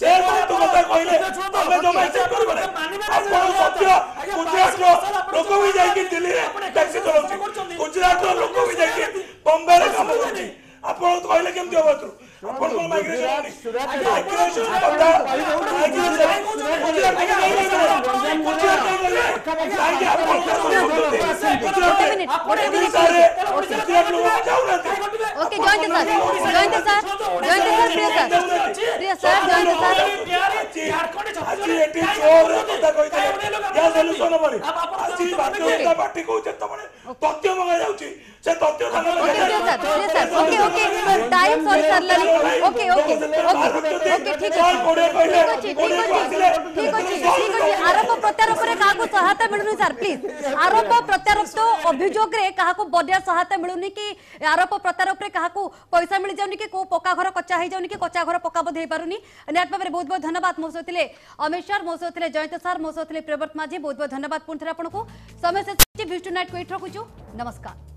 से तो बता कहले हमें जो मैसेज करबो अपन सत्य गुजरात रो लोक भी जाई के दिल्ली रे टैक्सी चलाउची गुजरात रो लोक भी जाई के बॉम्बे रे काम करउची अपन तो कहले केम देबो तू अपन को माइग्रेशन माइग्रेशन पता okay joint sir joint sir joint sir प्रिय सर प्रिय सर जॉइंट सर झारखंड छात्र एटी चोर कथा कहते क्या सॉल्यूशन बने आज भारतीय पार्टी को जेतबने तथ्य मांगा जाउची से तथ्य थाना में प्रिय sir okay okay time sorry sir लली ओके ओके ओके ओके ठीक है ठीक है ठीक है आरोप प्रत्यारोप रे का को सहायता मिलनु सर प्लीज आरोप प्रत्यारोप तो अभियोग रे का को बढ़िया सहायता मिलुनी कि आरोप प्रत्यारोप रे का को पैसा मिल जाउनी कि को पक्का घर कच्चा हे जाउनी कि कच्चा घर पक्का बध हे पारुनी नेट बारे बहुत बहुत धन्यवाद मोसोथिले अमित सर मोसोथिले जयंत सर मोसोथिले प्रवर्त माझी बहुत बहुत धन्यवाद पुनथरा आपन को समय से भिष्टु नाइट को इठ रखु छु नमस्कार।